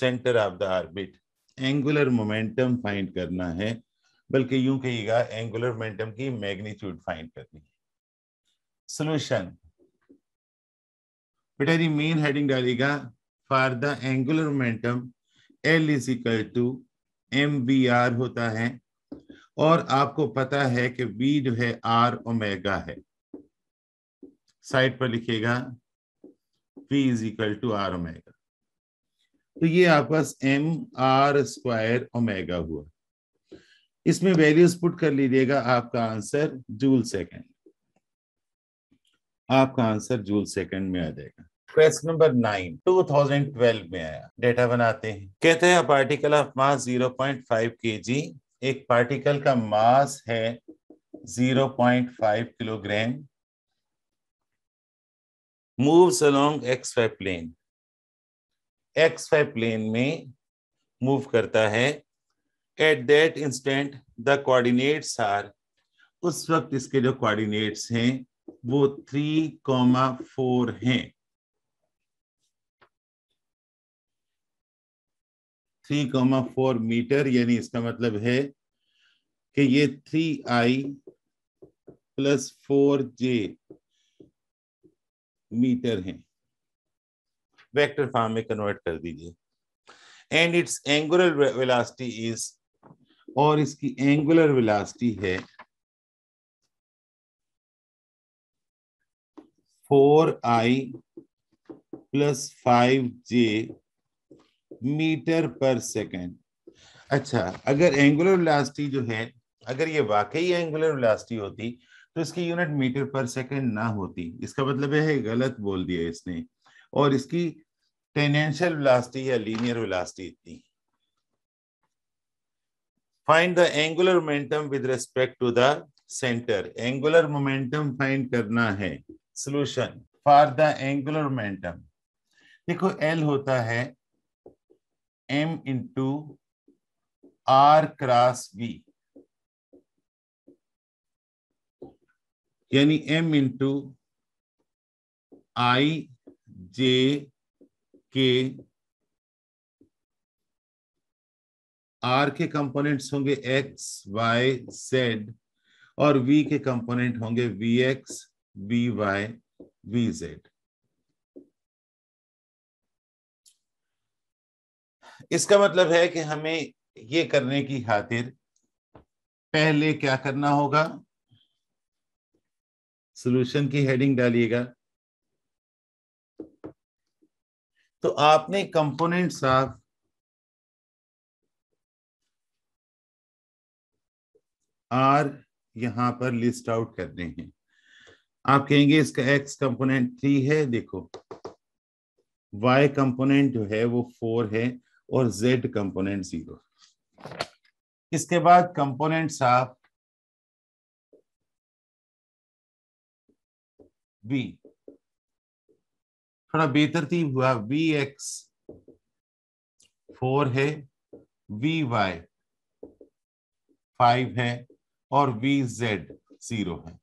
centre of the orbit, angular momentum find करना है, बल्कि यूं कहिएगा एंगुलर मोमेंटम की मैग्नीट्यूड फाइंड करनी है। सोल्यूशन बेटा जी, मेन हेडिंग डालेगा for the angular momentum L is equal to M B R होता है, और आपको पता है कि बी जो है आर ओमेगा है, साइड पर लिखिएगा is equal to R omega, तो ये आपस एम आर स्क्वायर ओमेगा हुआ। इसमें वैल्यूज पुट कर लीजिएगा, आपका आंसर जूल सेकंड, आपका आंसर जूल सेकंड में आ जाएगा। क्वेश्चन नंबर 9 2012 में आया, डेटा बनाते हैं। कहते हैं पार्टिकल ऑफ मास 0.5 kg, एक पार्टिकल का मास है 0.5 kilogram, moves along XY plane, XY plane में मूव करता है। At that instant the coordinates are, उस वक्त इसके जो कोऑर्डिनेट्स हैं वो 3,4 हैं, 3,4 मीटर, यानी इसका मतलब है कि ये 3i + 4j मीटर हैं, वेक्टर फॉर्म में कन्वर्ट कर दीजिए। And its angular velocity is, और इसकी एंगुलर वेलोसिटी है 4i + 5j मीटर पर सेकेंड। अच्छा, अगर एंगुलर वेलोसिटी जो है, अगर ये वाकई एंगुलर वेलोसिटी होती तो इसकी यूनिट मीटर पर सेकंड ना होती, इसका मतलब है गलत बोल दिया इसने, और इसकी टेंजेंशियल वेलोसिटी या लीनियर वेलोसिटी इतनी। Find the angular momentum with respect to the centre, angular momentum find करना है। Solution for the angular momentum, देखो एल होता है M into R cross B, यानी m into I J K, r के components होंगे x, y, z, और v के कंपोनेंट होंगे vx, vy, vz। इसका मतलब है कि हमें ये करने की खातिर पहले क्या करना होगा, सॉल्यूशन की हेडिंग डालिएगा, तो आपने कंपोनेंट्स ऑफ आर यहां पर लिस्ट आउट करने हैं। आप कहेंगे इसका एक्स कंपोनेंट 3 है, देखो वाई कंपोनेंट जो है वो 4 है, और जेड कंपोनेंट 0। इसके बाद कंपोनेंट्स ऑफ बी, थोड़ा बेतरतीब हुआ, vx 4 है, vy 5 है, और vz 0 है।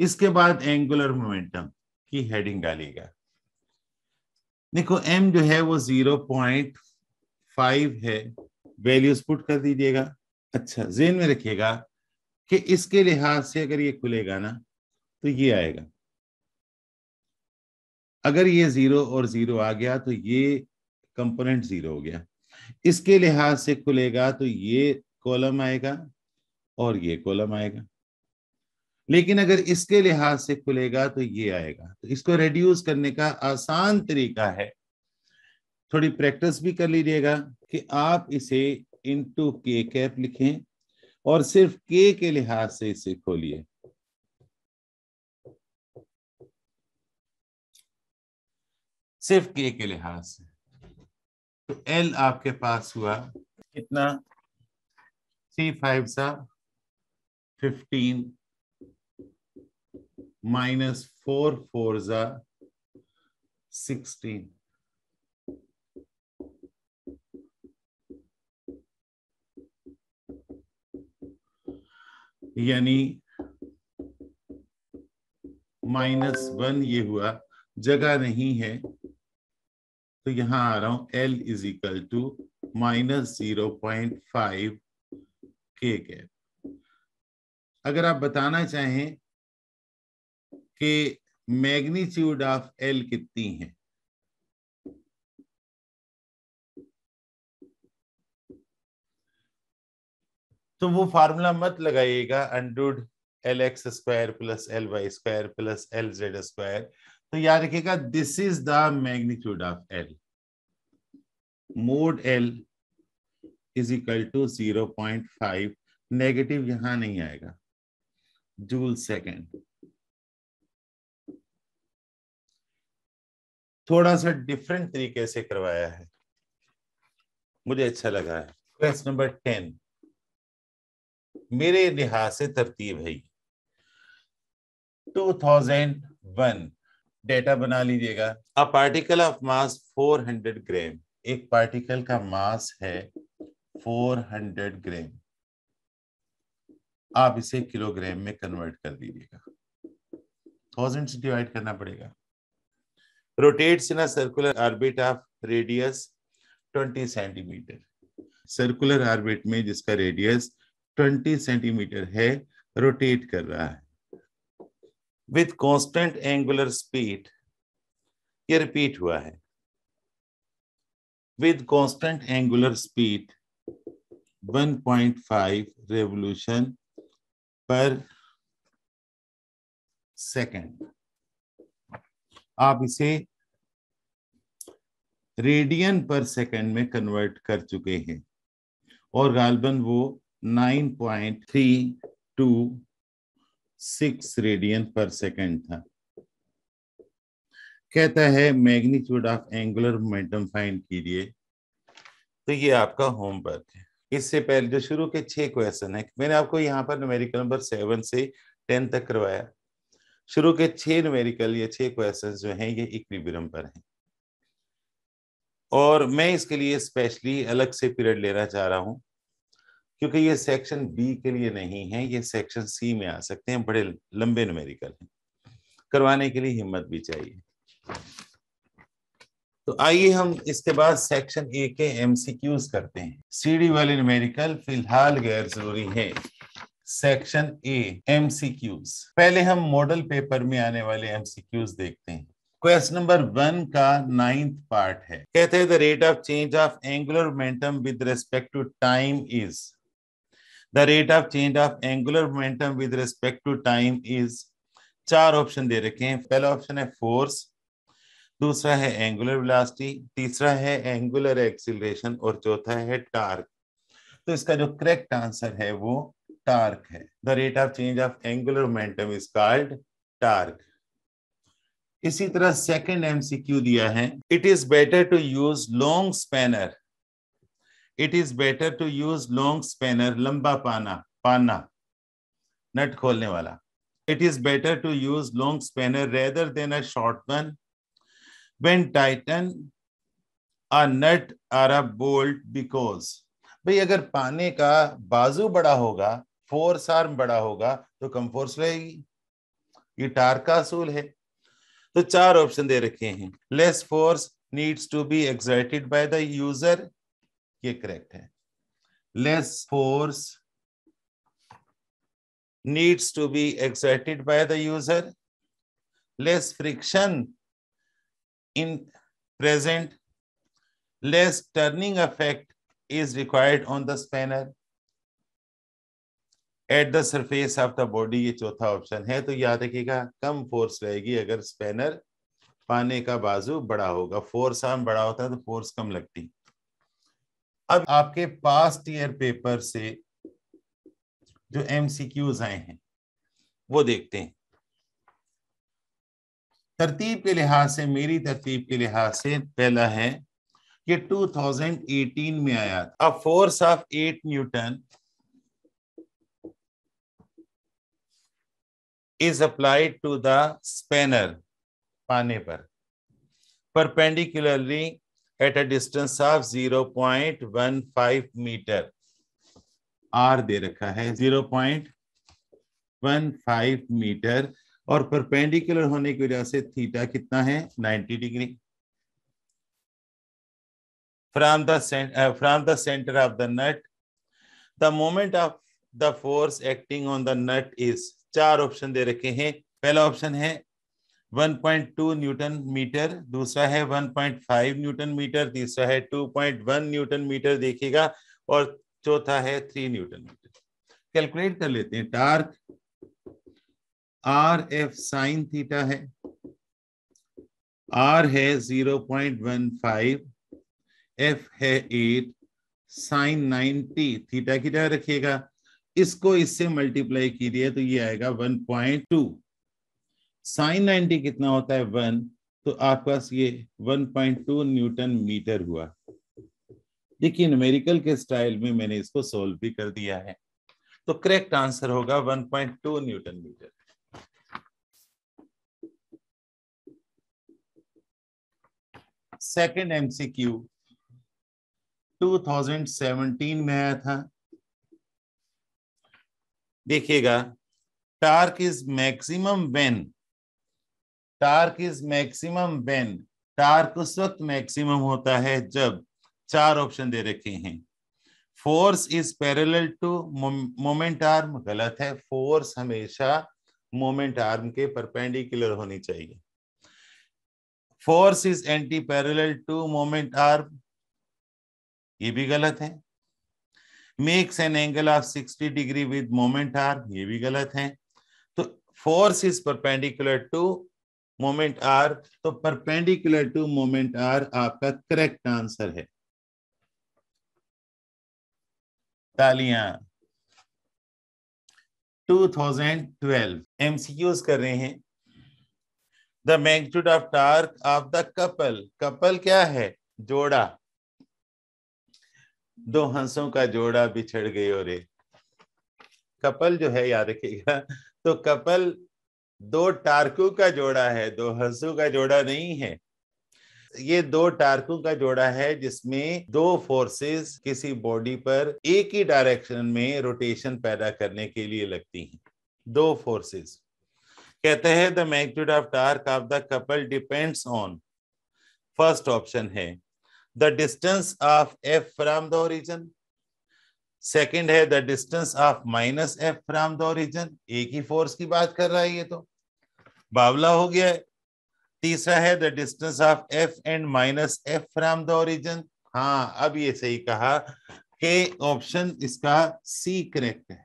इसके बाद एंगुलर मोमेंटम की हेडिंग डालिएगा, देखो m जो है वो 0.5 है, वैल्यूज पुट कर दीजिएगा। अच्छा जेहन में रखिएगा कि इसके लिहाज से अगर ये खुलेगा ना तो ये आएगा, अगर ये जीरो और जीरो आ गया तो ये कंपोनेंट जीरो हो गया, इसके लिहाज से खुलेगा तो ये कॉलम आएगा और ये कॉलम आएगा, लेकिन अगर इसके लिहाज से खुलेगा तो ये आएगा। तो इसको रिड्यूस करने का आसान तरीका है, थोड़ी प्रैक्टिस भी कर लीजिएगा कि आप इसे इनटू के कैप लिखें और सिर्फ के लिहाज से इसे खोलिए। सिर्फ के लिहाज से तो एल आपके पास हुआ कितना 3 5 सा 15 माइनस 4 4 सा 16। यानी -1 ये हुआ, जगह नहीं है तो यहां आ रहा हूं L इज इक्वल टू -0.5 के कैप। अगर आप बताना चाहें कि मैग्नीट्यूड ऑफ L कितनी है तो वो फार्मूला मत लगाइएगा under root LX² plus LY² plus LZ²। तो याद रखिएगा this is the magnitude of L, mod L is equal to 0.5, negative यहां नहीं आएगा, जूल सेकेंड। थोड़ा सा डिफरेंट तरीके से करवाया है, मुझे अच्छा लगा है। क्वेश्चन नंबर 10 मेरे लिहाज से तरतीब है 2001। डेटा बना लीजिएगा। अ पार्टिकल ऑफ मास 400 ग्राम, एक पार्टिकल का मास है 400 ग्राम, आप इसे किलोग्राम में कन्वर्ट कर दीजिएगा, 1000 से डिवाइड करना पड़ेगा। Rotates in a circular orbit of radius 20 centimetre, circular orbit में जिसका रेडियस 20 सेंटीमीटर है रोटेट कर रहा है विथ कांस्टेंट एंगुलर स्पीड। ये रिपीट हुआ है with constant angular speed 1.5 revolution per second. आप इसे रेडियन पर सेकेंड में कन्वर्ट कर चुके हैं और गालबन वो 9.326 रेडियन पर सेकंड था। कहता है magnitude of angular momentum find कीजिए। तो ये आपका होमवर्क है। इससे पहले जो शुरू के 6 क्वेश्चन है, मैंने आपको यहाँ पर न्यूमेरिकल नंबर 7 से 10 तक करवाया। शुरू के 6 न्यूमेरिकल या 6 क्वेश्चन जो हैं ये इक्विलिब्रियम पर हैं और मैं इसके लिए स्पेशली अलग से पीरियड लेना चाह रहा हूँ क्योंकि ये सेक्शन बी के लिए नहीं है, ये सेक्शन सी में आ सकते हैं। बड़े लंबे न्यूमेरिकल हैं, करवाने के लिए हिम्मत भी चाहिए। तो आइए हम इसके बाद सेक्शन ए के एमसीक्यूज करते हैं। सीडी वाले न्यूमेरिकल फिलहाल गैर जरूरी है। सेक्शन ए एमसीक्यूज, पहले हम मॉडल पेपर में आने वाले एमसीक्यूज देखते हैं। क्वेश्चन नंबर 1 का 9th पार्ट है। कहते हैं the rate of change of angular momentum with respect to time is, the rate of change of angular momentum with respect to time is. 4 option दे रखे हैं। पहला ऑप्शन है फोर्स, दूसरा है एंगुलर वेलोसिटी, तीसरा है एंगुलर एक्सीलरेशन और चौथा है टार्क। तो इसका जो करेक्ट आंसर है वो टार्क है। The rate of change of angular momentum is called torque. इसी तरह सेकंड एमसीक्यू दिया है। It is better to use long spanner, it is better to use long spanner, लंबा पाना नट खोलने वाला। It is better to use long spanner rather than a short one when tighten a nut और a bolt because. भाई अगर पाने का बाजू बड़ा होगा, फोर्स आर्म बड़ा होगा तो कम फोर्स रहेगी, ये टार्क का असूल है। तो 4 ऑप्शन दे रखे हैं। Less force, needs to be exerted by the user, ये correct है. Less force needs to be exerted by the user. Less friction in present. Less turning effect is required on the spanner at the surface of the body. ये चौथा option है. तो याद रखिएगा कम force रहेगी अगर स्पैनर पाने का बाजू बड़ा होगा. फोर्स आर्म बड़ा होता है तो फोर्स कम लगती. अब आपके पास्ट ईयर पेपर से जो एमसीक्यूज आए हैं वो देखते हैं. तरतीब के लिहाज से, मेरी तरतीब के लिहाज से पहला है ये 2018 में आया था. अब force of 8 Newton is applied to the spanner पाने पर perpendicularly at a distance of 0.15 meter. R दे रखा है 0.15 मीटर और परपेंडिकुलर होने की वजह से थीटा कितना है 90 degree. From the centre of the nut the moment of the force acting on the nut is. चार ऑप्शन दे रखे हैं. पहला ऑप्शन है 1.2 न्यूटन मीटर, दूसरा है 1.5 न्यूटन मीटर, तीसरा है 2.1 न्यूटन मीटर देखिएगा, और चौथा है 3 न्यूटन मीटर. कैलकुलेट कर लेते हैं. Torque R F sine theta है. आर है 0.15, एफ है 8, साइन 90 थीटा की तरह रखिएगा. इसको इससे मल्टीप्लाई कीजिए तो ये आएगा 1.2. साइन 90 कितना होता है 1, तो आपका ये 1.2 न्यूटन मीटर हुआ. देखिए न्यूमेरिकल के स्टाइल में मैंने इसको सॉल्व भी कर दिया है. तो करेक्ट आंसर होगा 1.2 न्यूटन मीटर. सेकंड एमसीक्यू 2017 में आया था. देखिएगा torque is maximum when torque उस वक्त मैक्सिमम होता है जब, चार ऑप्शन दे रखे हैं. Force is parallel to moment arm, गलत है. फोर्स हमेशा मोमेंट आर्म के परपेंडिकुलर होनी चाहिए. Force is anti parallel to moment arm, ये भी गलत है. Makes an angle of 60 degree with moment arm, ये भी गलत है. तो force is perpendicular to moment arm, तो परपेंडिकुलर टू मोमेंट आर आपका करेक्ट आंसर है. तालियां. 2012 एमसीक्यूज कर रहे हैं. The magnitude of torque of the couple. Couple क्या है? जोड़ा. दो हंसों का जोड़ा बिछड़ गए और एक. कपल जो है याद रखिएगा, तो कपल दो टार्कों का जोड़ा है, दो हंसों का जोड़ा नहीं है. ये दो टार्कों का जोड़ा है जिसमें दो फोर्सेस किसी बॉडी पर एक ही डायरेक्शन में रोटेशन पैदा करने के लिए लगती हैं. दो फोर्सेस. कहते हैं the magnitude of torque of the couple depends on, first option है the distance of f from the origin, second है the distance of minus f from the origin, एक ही force की बात कर रहा है ये तो बावला हो गया है. तीसरा है the distance of f and minus f from the origin. हाँ अब ये सही कहा कि option इसका C correct है.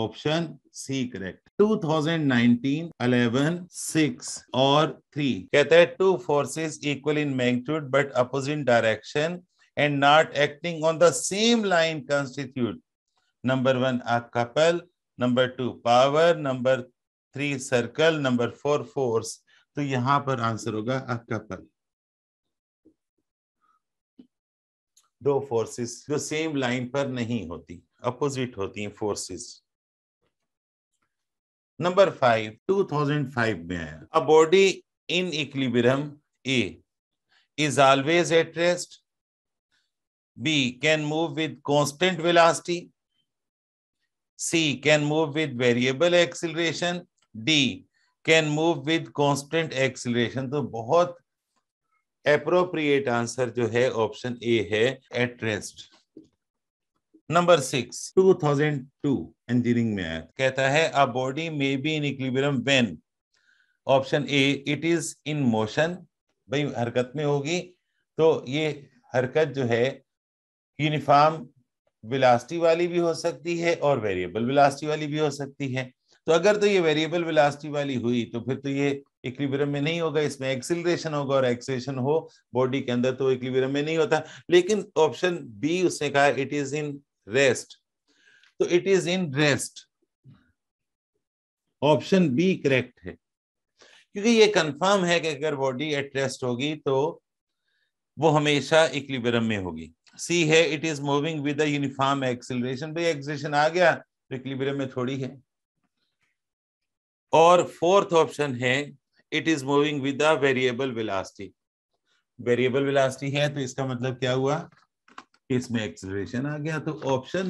Option C correct. 2019 11 6 और 3 कहता है two forces equal in magnitude but opposite direction and not acting on the same line constitute. Number 1 a couple, number 2 power, number 3 circle, number 4 force. तो यहां पर answer होगा a couple. दो forces जो same line पर नहीं होती, opposite होती हैं फोर्सेस. नंबर 5 2005 में आया. A body in equilibrium A is always at rest, B can move with constant velocity, C can move with variable acceleration, D can move with constant acceleration. तो बहुत appropriate answer जो है option A है, at rest. Number 6 2002 engineering में कहता है a body may be in equilibrium when, option A it is in motion, भाई हरकत में होगी तो ये हरकत जो है यूनिफॉर्म वेलोसिटी वाली भी हो सकती है और वेरिएबल वेलोसिटी वाली भी हो सकती है। तो अगर तो ये वेरिएबल वेलोसिटी वाली हुई तो फिर तो ये इक्विलिब्रियम में नहीं होगा, इसमें एक्सीलरेशन होगा, और एक्सीलरेशन हो बॉडी के अंदर तो इक्विलिब्रियम में नहीं होता। लेकिन ऑप्शन बी उसने कहा इट इज इन रेस्ट, तो it is in rest, option B correct है, क्योंकि ये कंफर्म है कि अगर बॉडी एट रेस्ट होगी तो वो हमेशा इक्विलिब्रियम में होगी। सी है it is moving with a uniform acceleration, भाई एक्सीलरेशन आ गया तो इक्विलिब्रियम में थोड़ी है। और फोर्थ ऑप्शन है it is moving with a variable velocity, variable velocity है तो इसका मतलब क्या हुआ, इसमें एक्सीलरेशन आ गया, तो ऑप्शन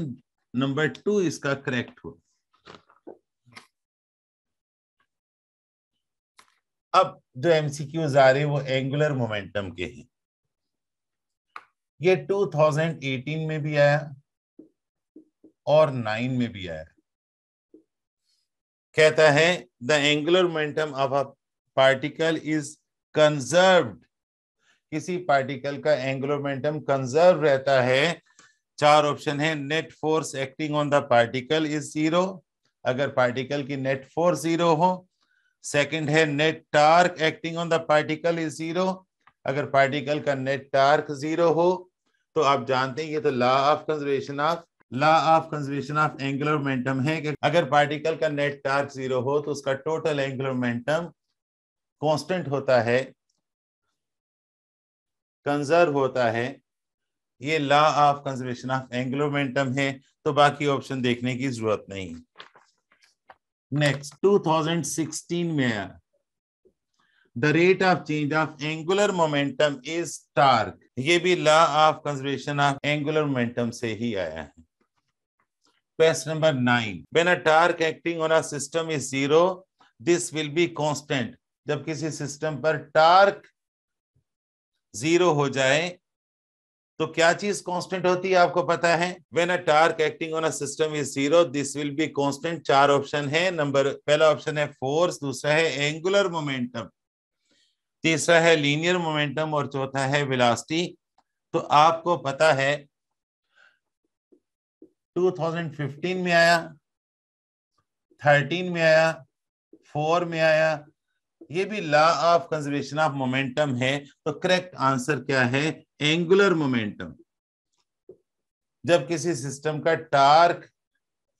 नंबर 2 इसका करेक्ट हुआ। अब जो एमसीक्यूज आ रहे हैं वो एंगुलर मोमेंटम के हैं, ये 2018 में भी आया और 9 में भी आया। कहता है the angular momentum of a particle is conserved, किसी पार्टिकल का एंगुलर मोमेंटम कंजर्व रहता है। 4 ऑप्शन है net force acting on the particle is 0, अगर पार्टिकल की नेट फोर्स 0 हो। सेकंड है net torque acting on the particle is 0, अगर पार्टिकल का नेट टार्क 0 हो। तो आप जानते हैं ये तो law of conservation of angular momentum है कि अगर पार्टिकल का नेट टार्क 0 हो तो उसका टोटल एंगुलर मोमेंटम कांस्टेंट होता है, कंजर्व होता है, ये law of conservation of angular momentum है। तो बाकी ऑप्शन देखने की जरूरत नहीं। नेक्स्ट 2016 में the rate of change of angular momentum is torque, ये भी law of conservation of angular momentum से ही आया है। Question number 9 when a torque acting on a system is 0 this will be constant, जब किसी सिस्टम पर टार्क 0 हो जाए तो क्या चीज कांस्टेंट होती है आपको पता है। When a torque acting on a system is 0 this will be constant. 4 option है, नंबर पहला ऑप्शन है फोर्स, दूसरा है एंगुलर मोमेंटम, तीसरा है लीनियर मोमेंटम और चौथा है वेलोसिटी। तो आपको पता है 2015 में आया, 13 में आया, 4 में आया, ये भी law of conservation of momentum है। तो करेक्ट आंसर क्या है, एंगुलर मोमेंटम, जब किसी सिस्टम का टार्क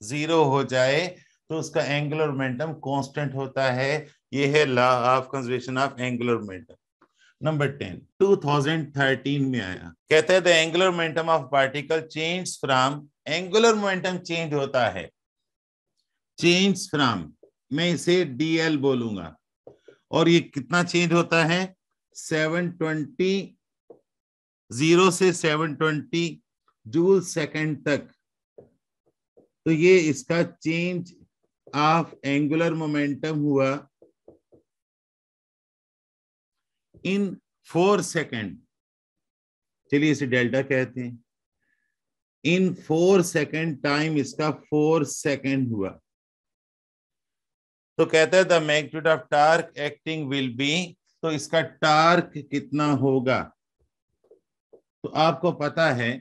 0 हो जाए तो उसका एंगुलर मोमेंटम कांस्टेंट होता है, ये है law of conservation of angular momentum. Number 10 2013 में आया, कहते हैं the angular momentum of particle change from, angular momentum change होता है, चेंज फ्रॉम, मैं इसे डीएल बोलूंगा, और ये कितना चेंज होता है 720 0 से 720 जूल सेकंड तक, तो ये इसका चेंज ऑफ एंगुलर मोमेंटम हुआ इन 4 सेकेंड, चलिए इसे डेल्टा कहते हैं, इन 4 सेकेंड टाइम इसका 4 सेकेंड हुआ। तो कहता है the magnitude of torque acting will be, तो इसका टार्क कितना होगा। तो आपको पता है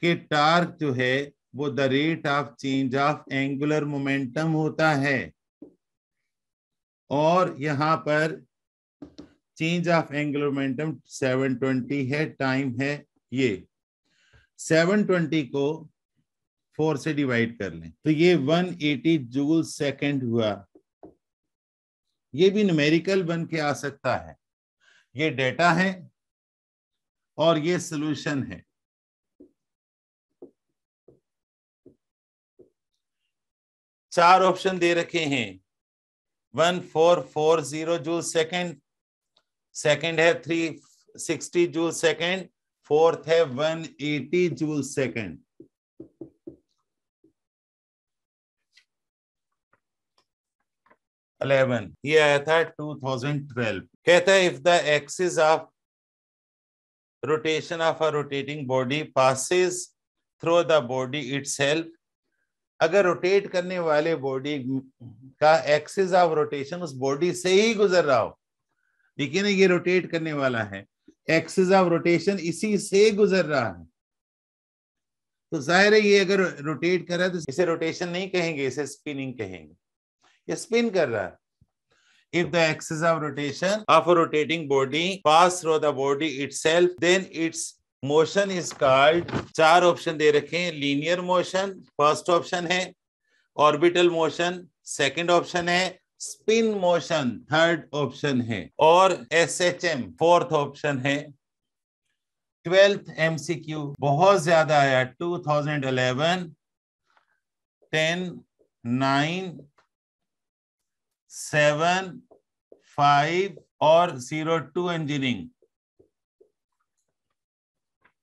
कि टार्क जो है वो the rate of change of angular momentum होता है, और यहाँ पर चेंज ऑफ एंगुलर मोमेंटम 720 है, टाइम है ये, 720 को 4 से डिवाइड कर लें तो ये 180 जूल सेकेंड हुआ। ये भी न्यूमेरिकल बन के आ सकता है, ये डेटा है और ये सॉल्यूशन है। चार ऑप्शन दे रखे हैं 1440 जूल सेकेंड, सेकेंड है 360 जूल सेकेंड, फोर्थ है 180 जूल सेकेंड। ये आया था 2012। कहता है if the axis of rotation of a rotating body passes through the body itself. अगर रोटेट करने वाले बॉडी का एक्सिस ऑफ रोटेशन उस बॉडी से ही गुजर रहा हो, लेकिन ये रोटेट करने वाला है, एक्सिस ऑफ रोटेशन इसी से गुजर रहा है, तो जाहिर है ये अगर रोटेट कर रहा है तो इसे रोटेशन नहीं कहेंगे, इसे स्पिनिंग कहेंगे, ये स्पिन कर रहा है। If the axis of rotation of a rotating body pass through the body itself, then its motion is called. चार ऑप्शन दे रखे हैं, लीनियर मोशन फर्स्ट ऑप्शन है, ऑर्बिटल मोशन सेकंड ऑप्शन है, स्पिन मोशन थर्ड ऑप्शन है, और SHM fourth option है। 12th MCQ बहुत ज्यादा आया 2011, 10, 9, 7, 5 और 0, 2 इंजीनियरिंग।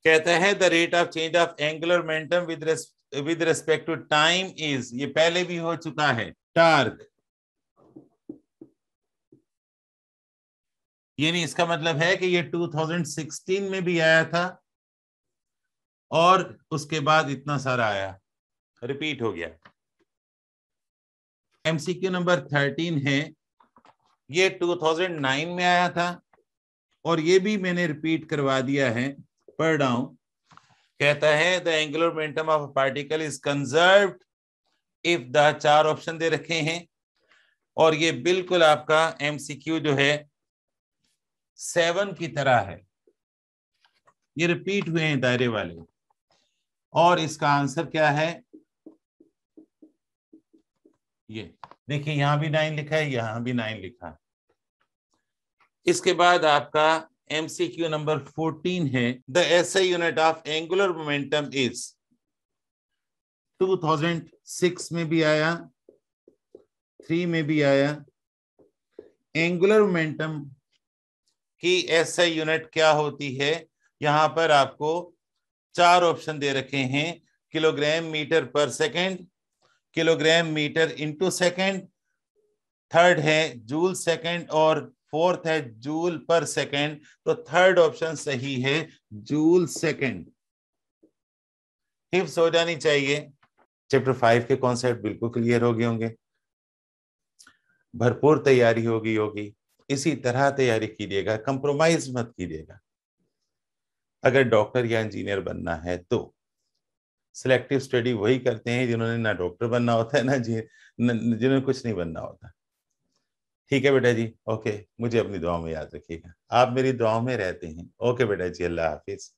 कहते हैं the rate of change of angular momentum with respect to time is, ये पहले भी हो चुका है, टार्क। यानी इसका मतलब है कि ये 2016 में भी आया था और उसके बाद इतना सारा आया, रिपीट हो गया। MCQ नंबर 13 है, ये 2009 में आया था और ये भी मैंने रिपीट करवा दिया है, पढ़ रहा हूं। कहता है the angular momentum of a particle is conserved if the, चार ऑप्शन दे रखे हैं, और ये बिल्कुल आपका MCQ जो है 7 की तरह है, ये रिपीट हुए हैं दायरे वाले, और इसका आंसर क्या है, ये देखिए यहां भी 9 लिखा है, यहां भी 9 लिखा है। इसके बाद आपका MCQ नंबर 14 है, the SI unit of angular momentum is, 2006 में भी आया, 3 में भी आया। एंगुलर मोमेंटम की SI यूनिट क्या होती है, यहां पर आपको चार ऑप्शन दे रखे हैं, किलोग्राम मीटर पर second, kilogram metre into second, third है जूल सेकेंड, और फोर्थ है जूल पर सेकेंड। तो थर्ड ऑप्शन सही है, जूल सेकेंड। टिप्स हो जानी चाहिए, चैप्टर 5 के कॉन्सेप्ट बिल्कुल क्लियर हो गए होंगे, भरपूर तैयारी होगी होगी, इसी तरह तैयारी कीजिएगा, कंप्रोमाइज मत कीजिएगा। अगर डॉक्टर या इंजीनियर बनना है तो सिलेक्टिव स्टडी वही करते हैं जिन्होंने ना डॉक्टर बनना होता है ना जी, जिन्होंने कुछ नहीं बनना होता। ठीक है बेटा जी, ओके, मुझे अपनी दुआ में याद रखिएगा, आप मेरी दुआ में रहते हैं। ओके बेटा जी, अल्लाह हाफिज।